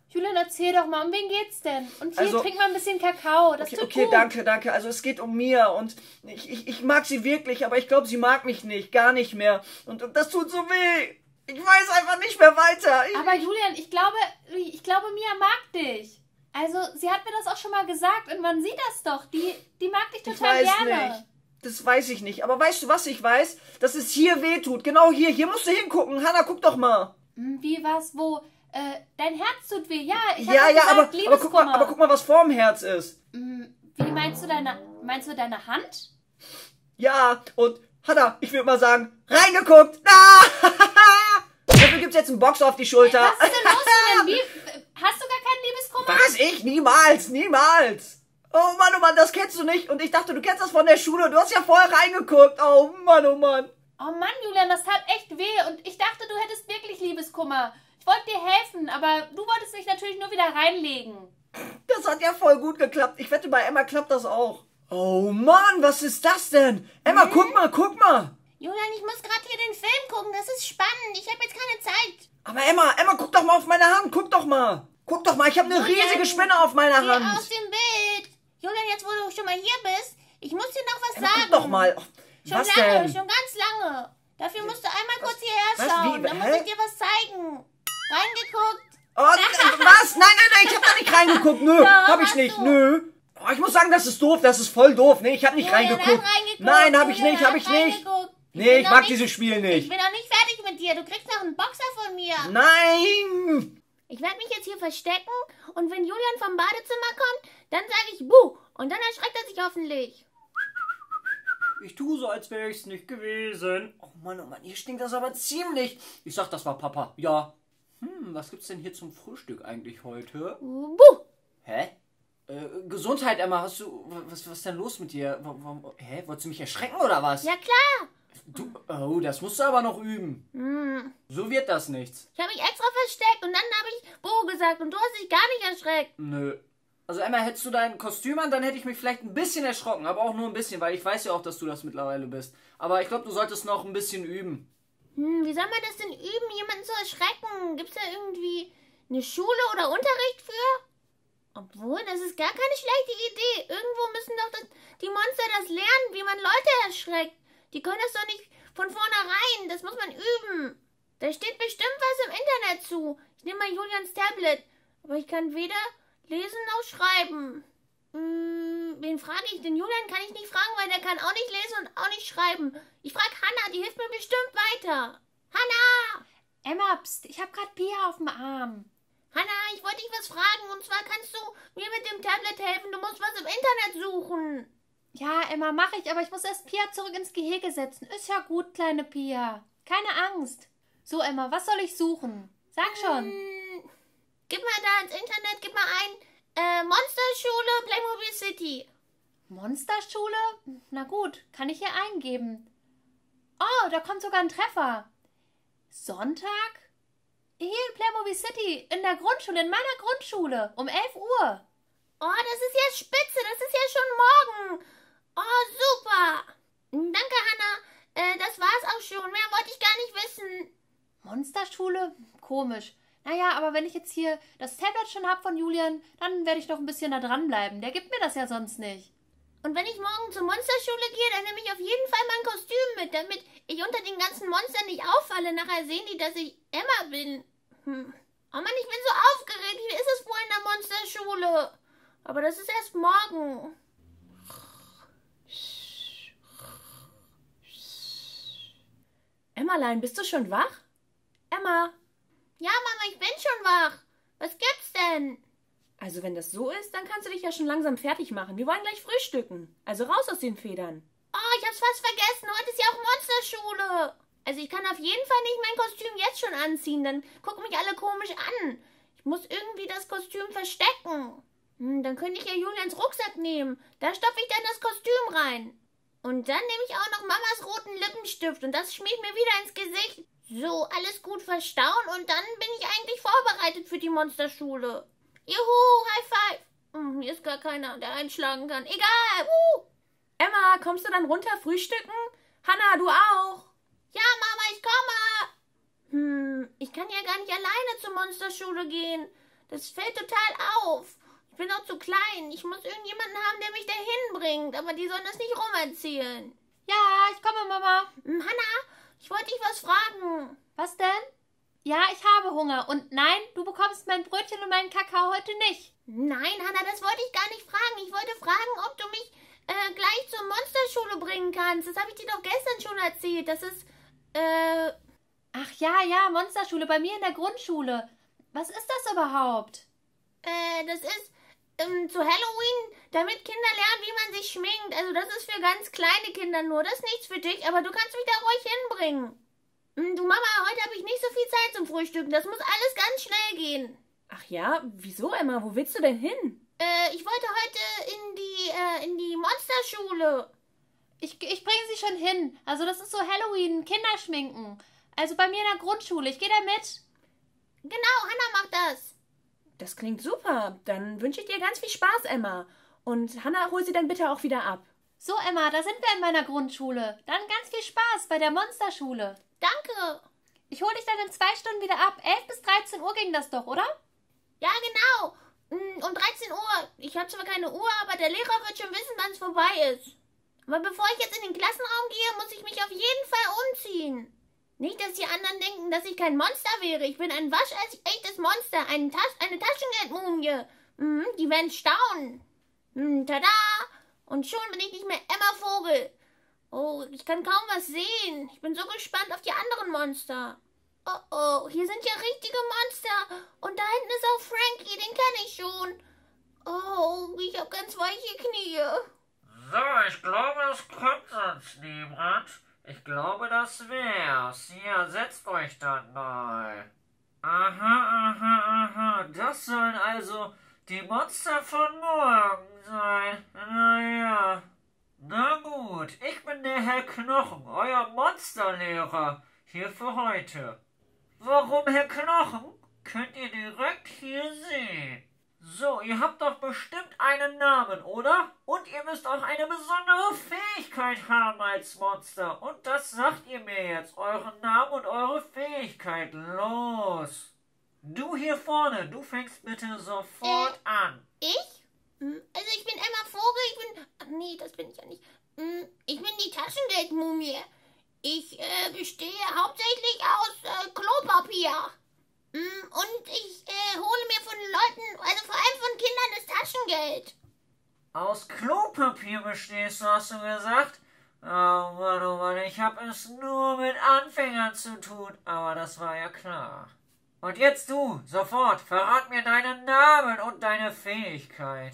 Julian, erzähl doch mal, um wen geht's denn? Und hier, also, trink mal ein bisschen Kakao, das okay, tut okay, gut. Okay, danke, danke. Also es geht um Mia und ich, ich, ich mag sie wirklich, aber ich glaube, sie mag mich nicht, gar nicht mehr. Und, und das tut so weh. Ich weiß einfach nicht mehr weiter. Ich, aber Julian, ich glaube, ich glaube, Mia mag dich. Also, sie hat mir das auch schon mal gesagt und man sieht das doch. Die, die mag dich total ich weiß gerne. Nicht. Das weiß ich nicht. Aber weißt du, was ich weiß? Dass es hier wehtut. Genau hier. Hier musst du hingucken. Hannah, guck doch mal. Wie, was, wo? Äh, dein Herz tut weh. Ja, ich habe ja, ja, gesagt, aber, Liebeskummer. Aber guck mal, aber guck mal, was vorm Herz ist. Wie meinst du deine, meinst du deine Hand? Ja, und Hannah, ich würde mal sagen, reingeguckt. Ah! Dafür gibt's jetzt einen Box auf die Schulter. Was ist denn los? Wie, hast du gar keinen Liebeskummer? Was? Ich? Niemals, niemals. Oh Mann, oh Mann, das kennst du nicht. Und ich dachte, du kennst das von der Schule. Du hast ja vorher reingeguckt. Oh Mann, oh Mann. Oh Mann, Julian, das tat echt weh. Und ich dachte, du hättest wirklich Liebeskummer. Ich wollte dir helfen, aber du wolltest dich natürlich nur wieder reinlegen. Das hat ja voll gut geklappt. Ich wette, bei Emma klappt das auch. Oh Mann, was ist das denn? Emma, hm? guck mal, guck mal. Julian, ich muss gerade hier den Film gucken. Das ist spannend. Ich habe jetzt keine Zeit. Aber Emma, Emma, guck doch mal auf meine Hand. Guck doch mal. Guck doch mal, ich habe eine Julian, riesige Spinne auf meiner Hand. Geh aus dem Bild. Julian, jetzt wo du schon mal hier bist, ich muss dir noch was Emma, sagen. Guck doch mal. Schon was lange, denn? schon ganz lange. Dafür musst du einmal was, kurz hierher schauen. Dann muss ich dir was zeigen. Reingeguckt. Oh, was? Nein, nein, nein, ich habe da nicht reingeguckt. Nö, ja, habe ich nicht. Du? Nö. Oh, ich muss sagen, das ist doof. Das ist voll doof. Nee, ich habe nicht Julian reingeguckt. reingeguckt. Nein, habe ich nicht, habe ich nicht. Ich nee, ich mag nicht, dieses Spiel nicht. Ich bin noch nicht fertig mit dir. Du kriegst noch einen Boxer von mir. Nein! Ich werde mich jetzt hier verstecken und wenn Julian vom Badezimmer kommt, dann sage ich Buh. Und dann erschreckt er sich hoffentlich. Ich tue so, als wäre ich es nicht gewesen. Oh Mann, oh Mann, hier stinkt das aber ziemlich. Ich sag, das war Papa. Ja. Hm, was gibt's denn hier zum Frühstück eigentlich heute? Buh! Hä? Äh, Gesundheit, Emma, hast du... Was, was ist denn los mit dir? W hä? Wolltest du mich erschrecken oder was? Ja, klar! Du, oh, das musst du aber noch üben. Mm. So wird das nichts. Ich habe mich extra versteckt und dann habe ich Bo gesagt und du hast dich gar nicht erschreckt. Nö. Also Emma, hättest du dein Kostüm an, dann hätte ich mich vielleicht ein bisschen erschrocken, aber auch nur ein bisschen, weil ich weiß ja auch, dass du das mittlerweile bist. Aber ich glaube, du solltest noch ein bisschen üben. Hm, wie soll man das denn üben, jemanden zu erschrecken? Gibt es da irgendwie eine Schule oder Unterricht für? Obwohl, das ist gar keine schlechte Idee. Irgendwo müssen doch das, die Monster das lernen, wie man Leute erschreckt. Die können das doch nicht von vornherein. Das muss man üben. Da steht bestimmt was im Internet zu. Ich nehme mal Julians Tablet. Aber ich kann weder lesen noch schreiben. Hm, wen frage ich? Den Julian kann ich nicht fragen, weil der kann auch nicht lesen und auch nicht schreiben. Ich frage Hannah, die hilft mir bestimmt weiter. Hannah! Emma, pst, ich habe gerade Pia auf dem Arm. Hannah, ich wollte dich was fragen. Und zwar kannst du mir mit dem Tablet helfen. Du musst was im Internet suchen. Ja, Emma, mache ich. Aber ich muss erst Pia zurück ins Gehege setzen. Ist ja gut, kleine Pia. Keine Angst. So, Emma, was soll ich suchen? Sag schon. Hm, gib mal da ins Internet, gib mal ein äh, Monsterschule Playmobil City. Monsterschule? Na gut, kann ich hier eingeben. Oh, da kommt sogar ein Treffer. Sonntag? Hier in Playmobil City, in der Grundschule, in meiner Grundschule, um elf Uhr. Oh, das ist ja spitze, das ist ja schon morgen. Oh, super. Danke, Hannah. Äh, das war's auch schon, mehr wollte ich gar nicht wissen. Monsterschule? Komisch. Naja, aber wenn ich jetzt hier das Tablet schon habe von Julian, dann werde ich doch ein bisschen da dranbleiben. Der gibt mir das ja sonst nicht. Und wenn ich morgen zur Monsterschule gehe, dann nehme ich auf jeden Fall mein Kostüm mit, damit ich unter den ganzen Monstern nicht auffalle. Nachher sehen die, dass ich Emma bin. Hm. Oh Mann, ich bin so aufgeregt. Wie ist es wohl in der Monsterschule? Aber das ist erst morgen. Emmalein, bist du schon wach? Emma? Ja, Mama, ich bin schon wach. Was gibt's denn? Also wenn das so ist, dann kannst du dich ja schon langsam fertig machen. Wir wollen gleich frühstücken. Also raus aus den Federn. Oh, ich hab's fast vergessen. Heute ist ja auch Monsterschule. Also ich kann auf jeden Fall nicht mein Kostüm jetzt schon anziehen. Dann gucken mich alle komisch an. Ich muss irgendwie das Kostüm verstecken. Hm, dann könnte ich ja Julians Rucksack nehmen. Da stopfe ich dann das Kostüm rein. Und dann nehme ich auch noch Mamas roten Lippenstift. Und das schmier ich mir wieder ins Gesicht. So, alles gut verstauen. Und dann bin ich eigentlich vorbereitet für die Monsterschule. Juhu, High Five. Hm, hier ist gar keiner, der einschlagen kann. Egal. Uh. Emma, kommst du dann runter frühstücken? Hannah, du auch. Ja, Mama, ich komme. Hm, ich kann ja gar nicht alleine zur Monsterschule gehen. Das fällt total auf. Ich bin auch zu klein. Ich muss irgendjemanden haben, der mich dahin bringt. Aber die sollen das nicht rumerzählen. Ja, ich komme, Mama. Hm, Hannah, ich wollte dich was fragen. Was denn? Ja, ich habe Hunger. Und nein, du bekommst mein Brötchen und meinen Kakao heute nicht. Nein, Hannah, das wollte ich gar nicht fragen. Ich wollte fragen, ob du mich äh, gleich zur Monsterschule bringen kannst. Das habe ich dir doch gestern schon erzählt. Das ist, äh... Ach ja, ja, Monsterschule, bei mir in der Grundschule. Was ist das überhaupt? Äh, das ist ähm, zu Halloween, damit Kinder lernen, wie man sich schminkt. Also das ist für ganz kleine Kinder nur. Das ist nichts für dich, aber du kannst mich da ruhig hinbringen. Du Mama, heute habe ich nicht so viel Zeit zum Frühstücken. Das muss alles ganz schnell gehen. Ach ja? Wieso, Emma? Wo willst du denn hin? Äh, ich wollte heute in die, äh, in die Monsterschule. Ich, ich bringe sie schon hin. Also das ist so Halloween, Kinderschminken. Also bei mir in der Grundschule. Ich gehe da mit. Genau, Hannah macht das. Das klingt super. Dann wünsche ich dir ganz viel Spaß, Emma. Und Hannah, hol sie dann bitte auch wieder ab. So, Emma, da sind wir in meiner Grundschule. Dann ganz viel Spaß bei der Monsterschule. Danke. Ich hole dich dann in zwei Stunden wieder ab. elf bis dreizehn Uhr ging das doch, oder? Ja, genau. Um dreizehn Uhr. Ich habe zwar keine Uhr, aber der Lehrer wird schon wissen, wann es vorbei ist. Aber bevor ich jetzt in den Klassenraum gehe, muss ich mich auf jeden Fall umziehen. Nicht, dass die anderen denken, dass ich kein Monster wäre. Ich bin ein waschechtes Monster. Eine, Tas eine Taschengeldmumie. Mhm, die werden staunen. Mhm, tada. Und schon bin ich nicht mehr Emma Vogel. Oh, ich kann kaum was sehen. Ich bin so gespannt auf die anderen Monster. Oh, oh, hier sind ja richtige Monster. Und da hinten ist auch Frankie, den kenne ich schon. Oh, ich habe ganz weiche Knie. So, ich glaube, es kommt sonst niemand. Ich glaube, das wär's. Hier, setzt euch dann mal. Aha, aha, aha. Das sollen also die Monster von morgen sein. Naja. Na gut, ich bin der Herr Knochen, euer Monsterlehrer, hier für heute. Warum, Herr Knochen? Könnt ihr direkt hier sehen. So, ihr habt doch bestimmt einen Namen, oder? Und ihr müsst auch eine besondere Fähigkeit haben als Monster. Und das sagt ihr mir jetzt, euren Namen und eure Fähigkeit. Los! Du hier vorne, du fängst bitte sofort äh, an. Ich? Also ich bin Emma Vogel, ich bin... Ach nee, das bin ich ja nicht. Ich bin die Taschengeldmumie. Ich äh, bestehe hauptsächlich aus äh, Klopapier. Und ich äh, hole mir von Leuten, also vor allem von Kindern, das Taschengeld. Aus Klopapier bestehst du, hast du gesagt? Oh Mann, oh Mann, ich habe es nur mit Anfängern zu tun. Aber das war ja klar. Und jetzt du, sofort, verrat mir deinen Namen und deine Fähigkeit.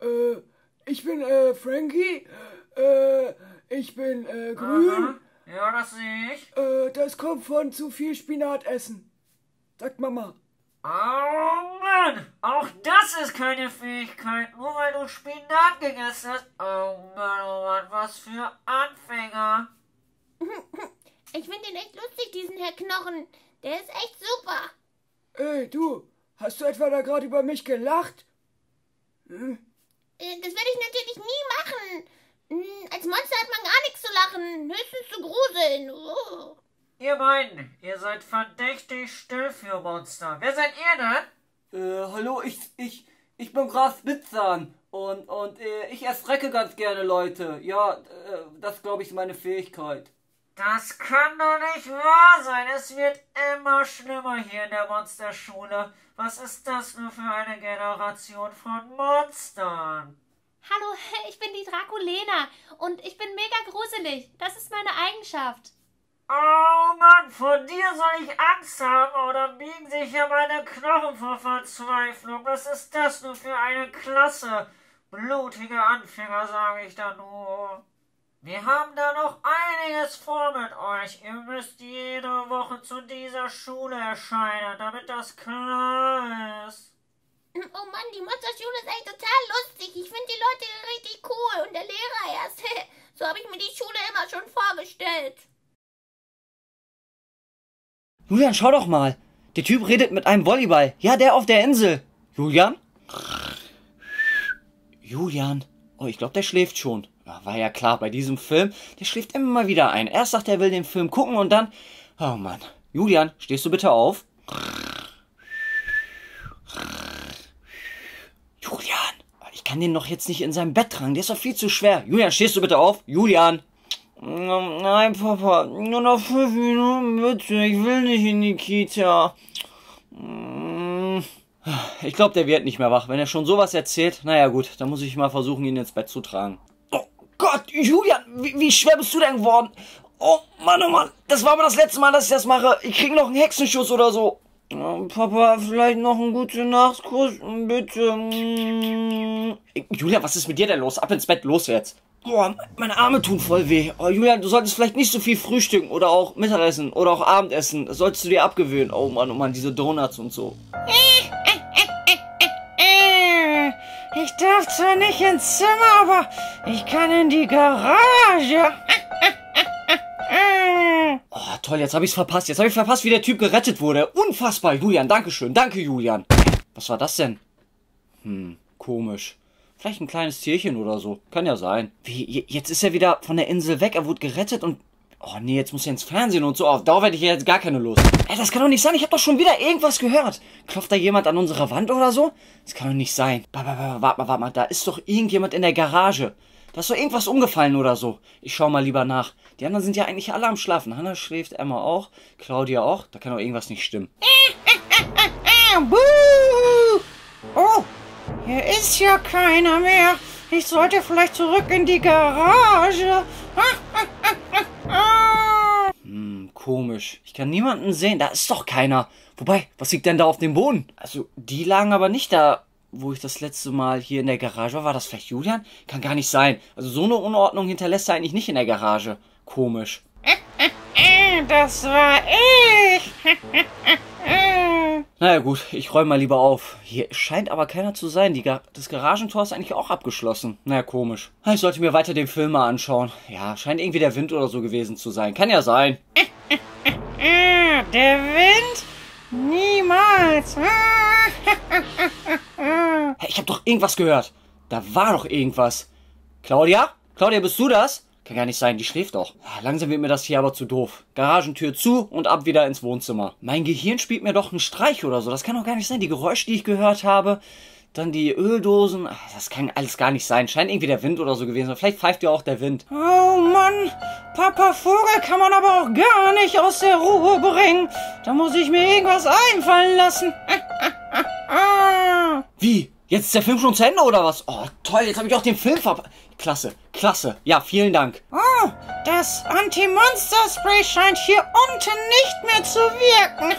Äh, ich bin, äh, Frankie. Äh, ich bin, äh, grün. Aha. Ja, das sehe ich. Äh, das kommt von zu viel Spinat essen. Sagt Mama. Oh Mann, auch das ist keine Fähigkeit, nur weil du Spinat gegessen hast. Oh Mann, oh Mann, was für Anfänger. Ich finde den echt lustig, diesen Herr Knochen. Der ist echt super. Ey, du, hast du etwa da gerade über mich gelacht? Hm? Das werde ich natürlich nie machen. Als Monster hat man gar nichts zu lachen, höchstens zu gruseln. Oh. Ihr beiden, ihr seid verdächtig still für Monster. Wer seid ihr denn? Äh, hallo, ich, ich, ich bin Graf Spitzan und, und äh, ich erschrecke ganz gerne Leute. Ja, äh, das glaube ich ist meine Fähigkeit. Das kann doch nicht wahr sein. Es wird immer schlimmer hier in der Monsterschule. Was ist das nur für eine Generation von Monstern? Hallo, ich bin die Draculena und ich bin mega gruselig. Das ist meine Eigenschaft. Oh Mann, vor dir soll ich Angst haben oder biegen sich ja meine Knochen vor Verzweiflung. Was ist das nur für eine Klasse? Blutige Anfänger, sage ich da nur. Wir haben da noch einiges vor mit euch. Ihr müsst jede Woche zu dieser Schule erscheinen, damit das klar ist. Oh Mann, die Monsterschule ist echt total lustig. Ich finde die Leute richtig cool und der Lehrer erst. So habe ich mir die Schule immer schon vorgestellt. Julian, schau doch mal. Der Typ redet mit einem Volleyball. Ja, der auf der Insel. Julian? Julian. Oh, ich glaube, der schläft schon. War ja klar, bei diesem Film, der schläft immer mal wieder ein. Erst sagt er, er will den Film gucken und dann... Oh Mann. Julian, stehst du bitte auf? Julian! Ich kann den doch jetzt nicht in seinem Bett tragen, der ist doch viel zu schwer. Julian, stehst du bitte auf? Julian! Nein, Papa, nur noch fünf Minuten, bitte. Ich will nicht in die Kita. Ich glaube, der wird nicht mehr wach. Wenn er schon sowas erzählt, naja gut, dann muss ich mal versuchen, ihn ins Bett zu tragen. Gott, Julian, wie, wie schwer bist du denn geworden? Oh Mann, oh Mann, das war aber das letzte Mal, dass ich das mache. Ich krieg noch einen Hexenschuss oder so. Oh, Papa, vielleicht noch einen guten Nachtkuss, bitte. Julian, was ist mit dir denn los? Ab ins Bett, los jetzt. Oh, meine Arme tun voll weh. Oh, Julian, du solltest vielleicht nicht so viel frühstücken oder auch Mittagessen oder auch Abendessen. Das solltest du dir abgewöhnen. Oh Mann, oh Mann, diese Donuts und so. Ich darf zwar nicht ins Zimmer, aber ich kann in die Garage. Oh, toll, jetzt habe ich es verpasst. Jetzt habe ich verpasst, wie der Typ gerettet wurde. Unfassbar, Julian. Dankeschön. Danke, Julian. Was war das denn? Hm, komisch. Vielleicht ein kleines Tierchen oder so. Kann ja sein. Wie, jetzt ist er wieder von der Insel weg. Er wurde gerettet und... Oh nee, jetzt muss er ins Fernsehen und so. Auf Dauer hätte ich jetzt gar keine Lust. Ey, das kann doch nicht sein. Ich habe doch schon wieder irgendwas gehört. Klopft da jemand an unserer Wand oder so? Das kann doch nicht sein. Warte mal, warte mal. Da ist doch irgendjemand in der Garage. Da ist doch irgendwas umgefallen oder so. Ich schau mal lieber nach. Die anderen sind ja eigentlich alle am Schlafen. Hannah schläft, Emma auch, Claudia auch. Da kann doch irgendwas nicht stimmen. Oh, hier ist ja keiner mehr. Ich sollte vielleicht zurück in die Garage. Hm, komisch. Ich kann niemanden sehen. Da ist doch keiner. Wobei, was liegt denn da auf dem Boden? Also, die lagen aber nicht da, wo ich das letzte Mal hier in der Garage war. War das vielleicht Julian? Kann gar nicht sein. Also, so eine Unordnung hinterlässt er eigentlich nicht in der Garage. Komisch. Das war ich. Naja gut, ich räume mal lieber auf. Hier scheint aber keiner zu sein. Die Gar das Garagentor ist eigentlich auch abgeschlossen. Naja, komisch. Ich sollte mir weiter den Film mal anschauen. Ja, scheint irgendwie der Wind oder so gewesen zu sein. Kann ja sein. Der Wind? Niemals. Ich habe doch irgendwas gehört. Da war doch irgendwas. Claudia? Claudia, bist du das? Kann gar nicht sein, die schläft doch. Langsam wird mir das hier aber zu doof. Garagentür zu und ab wieder ins Wohnzimmer. Mein Gehirn spielt mir doch einen Streich oder so. Das kann doch gar nicht sein. Die Geräusche, die ich gehört habe, dann die Öldosen. Ach, das kann alles gar nicht sein. Scheint irgendwie der Wind oder so gewesen. Vielleicht pfeift ja auch der Wind. Oh Mann, Papa Vogel kann man aber auch gar nicht aus der Ruhe bringen. Da muss ich mir irgendwas einfallen lassen. Wie? Jetzt ist der Film schon zu Ende oder was? Oh toll, jetzt habe ich auch den Film verpasst. Klasse, klasse. Ja, vielen Dank. Oh, das Anti-Monster-Spray scheint hier unten nicht mehr zu wirken.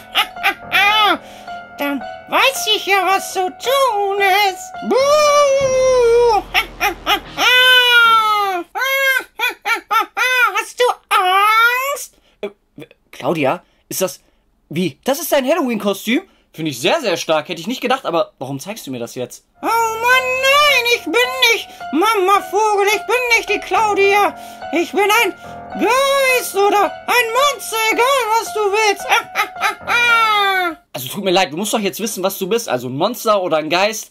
Dann weiß ich ja, was zu tun ist. Buh! Hast du Angst? Äh, Claudia, ist das... Wie? Das ist dein Halloween-Kostüm? Finde ich sehr, sehr stark. Hätte ich nicht gedacht, aber warum zeigst du mir das jetzt? Oh Mann, nein, ich bin nicht Mama Vogel, ich bin nicht die Claudia. Ich bin ein Geist oder ein Monster, egal was du willst. Also tut mir leid, du musst doch jetzt wissen, was du bist. Also ein Monster oder ein Geist.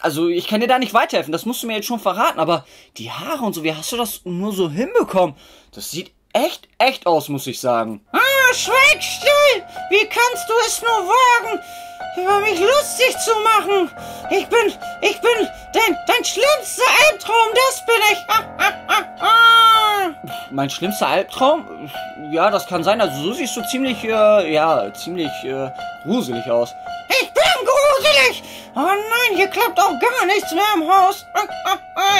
Also ich kann dir da nicht weiterhelfen, das musst du mir jetzt schon verraten. Aber die Haare und so, wie hast du das nur so hinbekommen? Das sieht echt, echt aus, muss ich sagen. Ah, schweig still! Wie kannst du es nur wagen, über mich lustig zu machen? Ich bin, ich bin dein, dein schlimmster Albtraum, das bin ich. Ah, ah, ah, ah. Mein schlimmster Albtraum? Ja, das kann sein. Also so siehst du ziemlich, äh, ja, ziemlich äh, gruselig aus. Ich bin gruselig! Oh nein, hier klappt auch gar nichts mehr im Haus.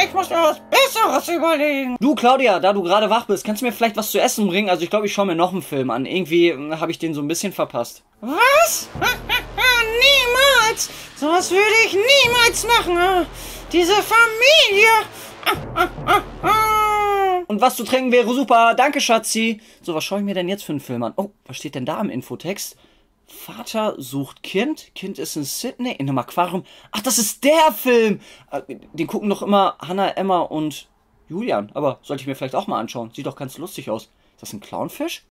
Ich muss mir was Besseres überlegen. Du, Claudia, da du gerade wach bist, kannst du mir vielleicht was zu essen bringen? Also ich glaube, ich schaue mir noch einen Film an. Irgendwie habe ich den so ein bisschen verpasst. Was? Niemals! Sowas würde ich niemals machen. Diese Familie. Und was zu trinken wäre super. Danke, Schatzi. So, was schaue ich mir denn jetzt für einen Film an? Oh, was steht denn da im Infotext? Vater sucht Kind, Kind ist in Sydney, in einem Aquarium. Ach, das ist der Film! Den gucken doch immer Hannah, Emma und Julian. Aber sollte ich mir vielleicht auch mal anschauen. Sieht doch ganz lustig aus. Ist das ein Clownfisch?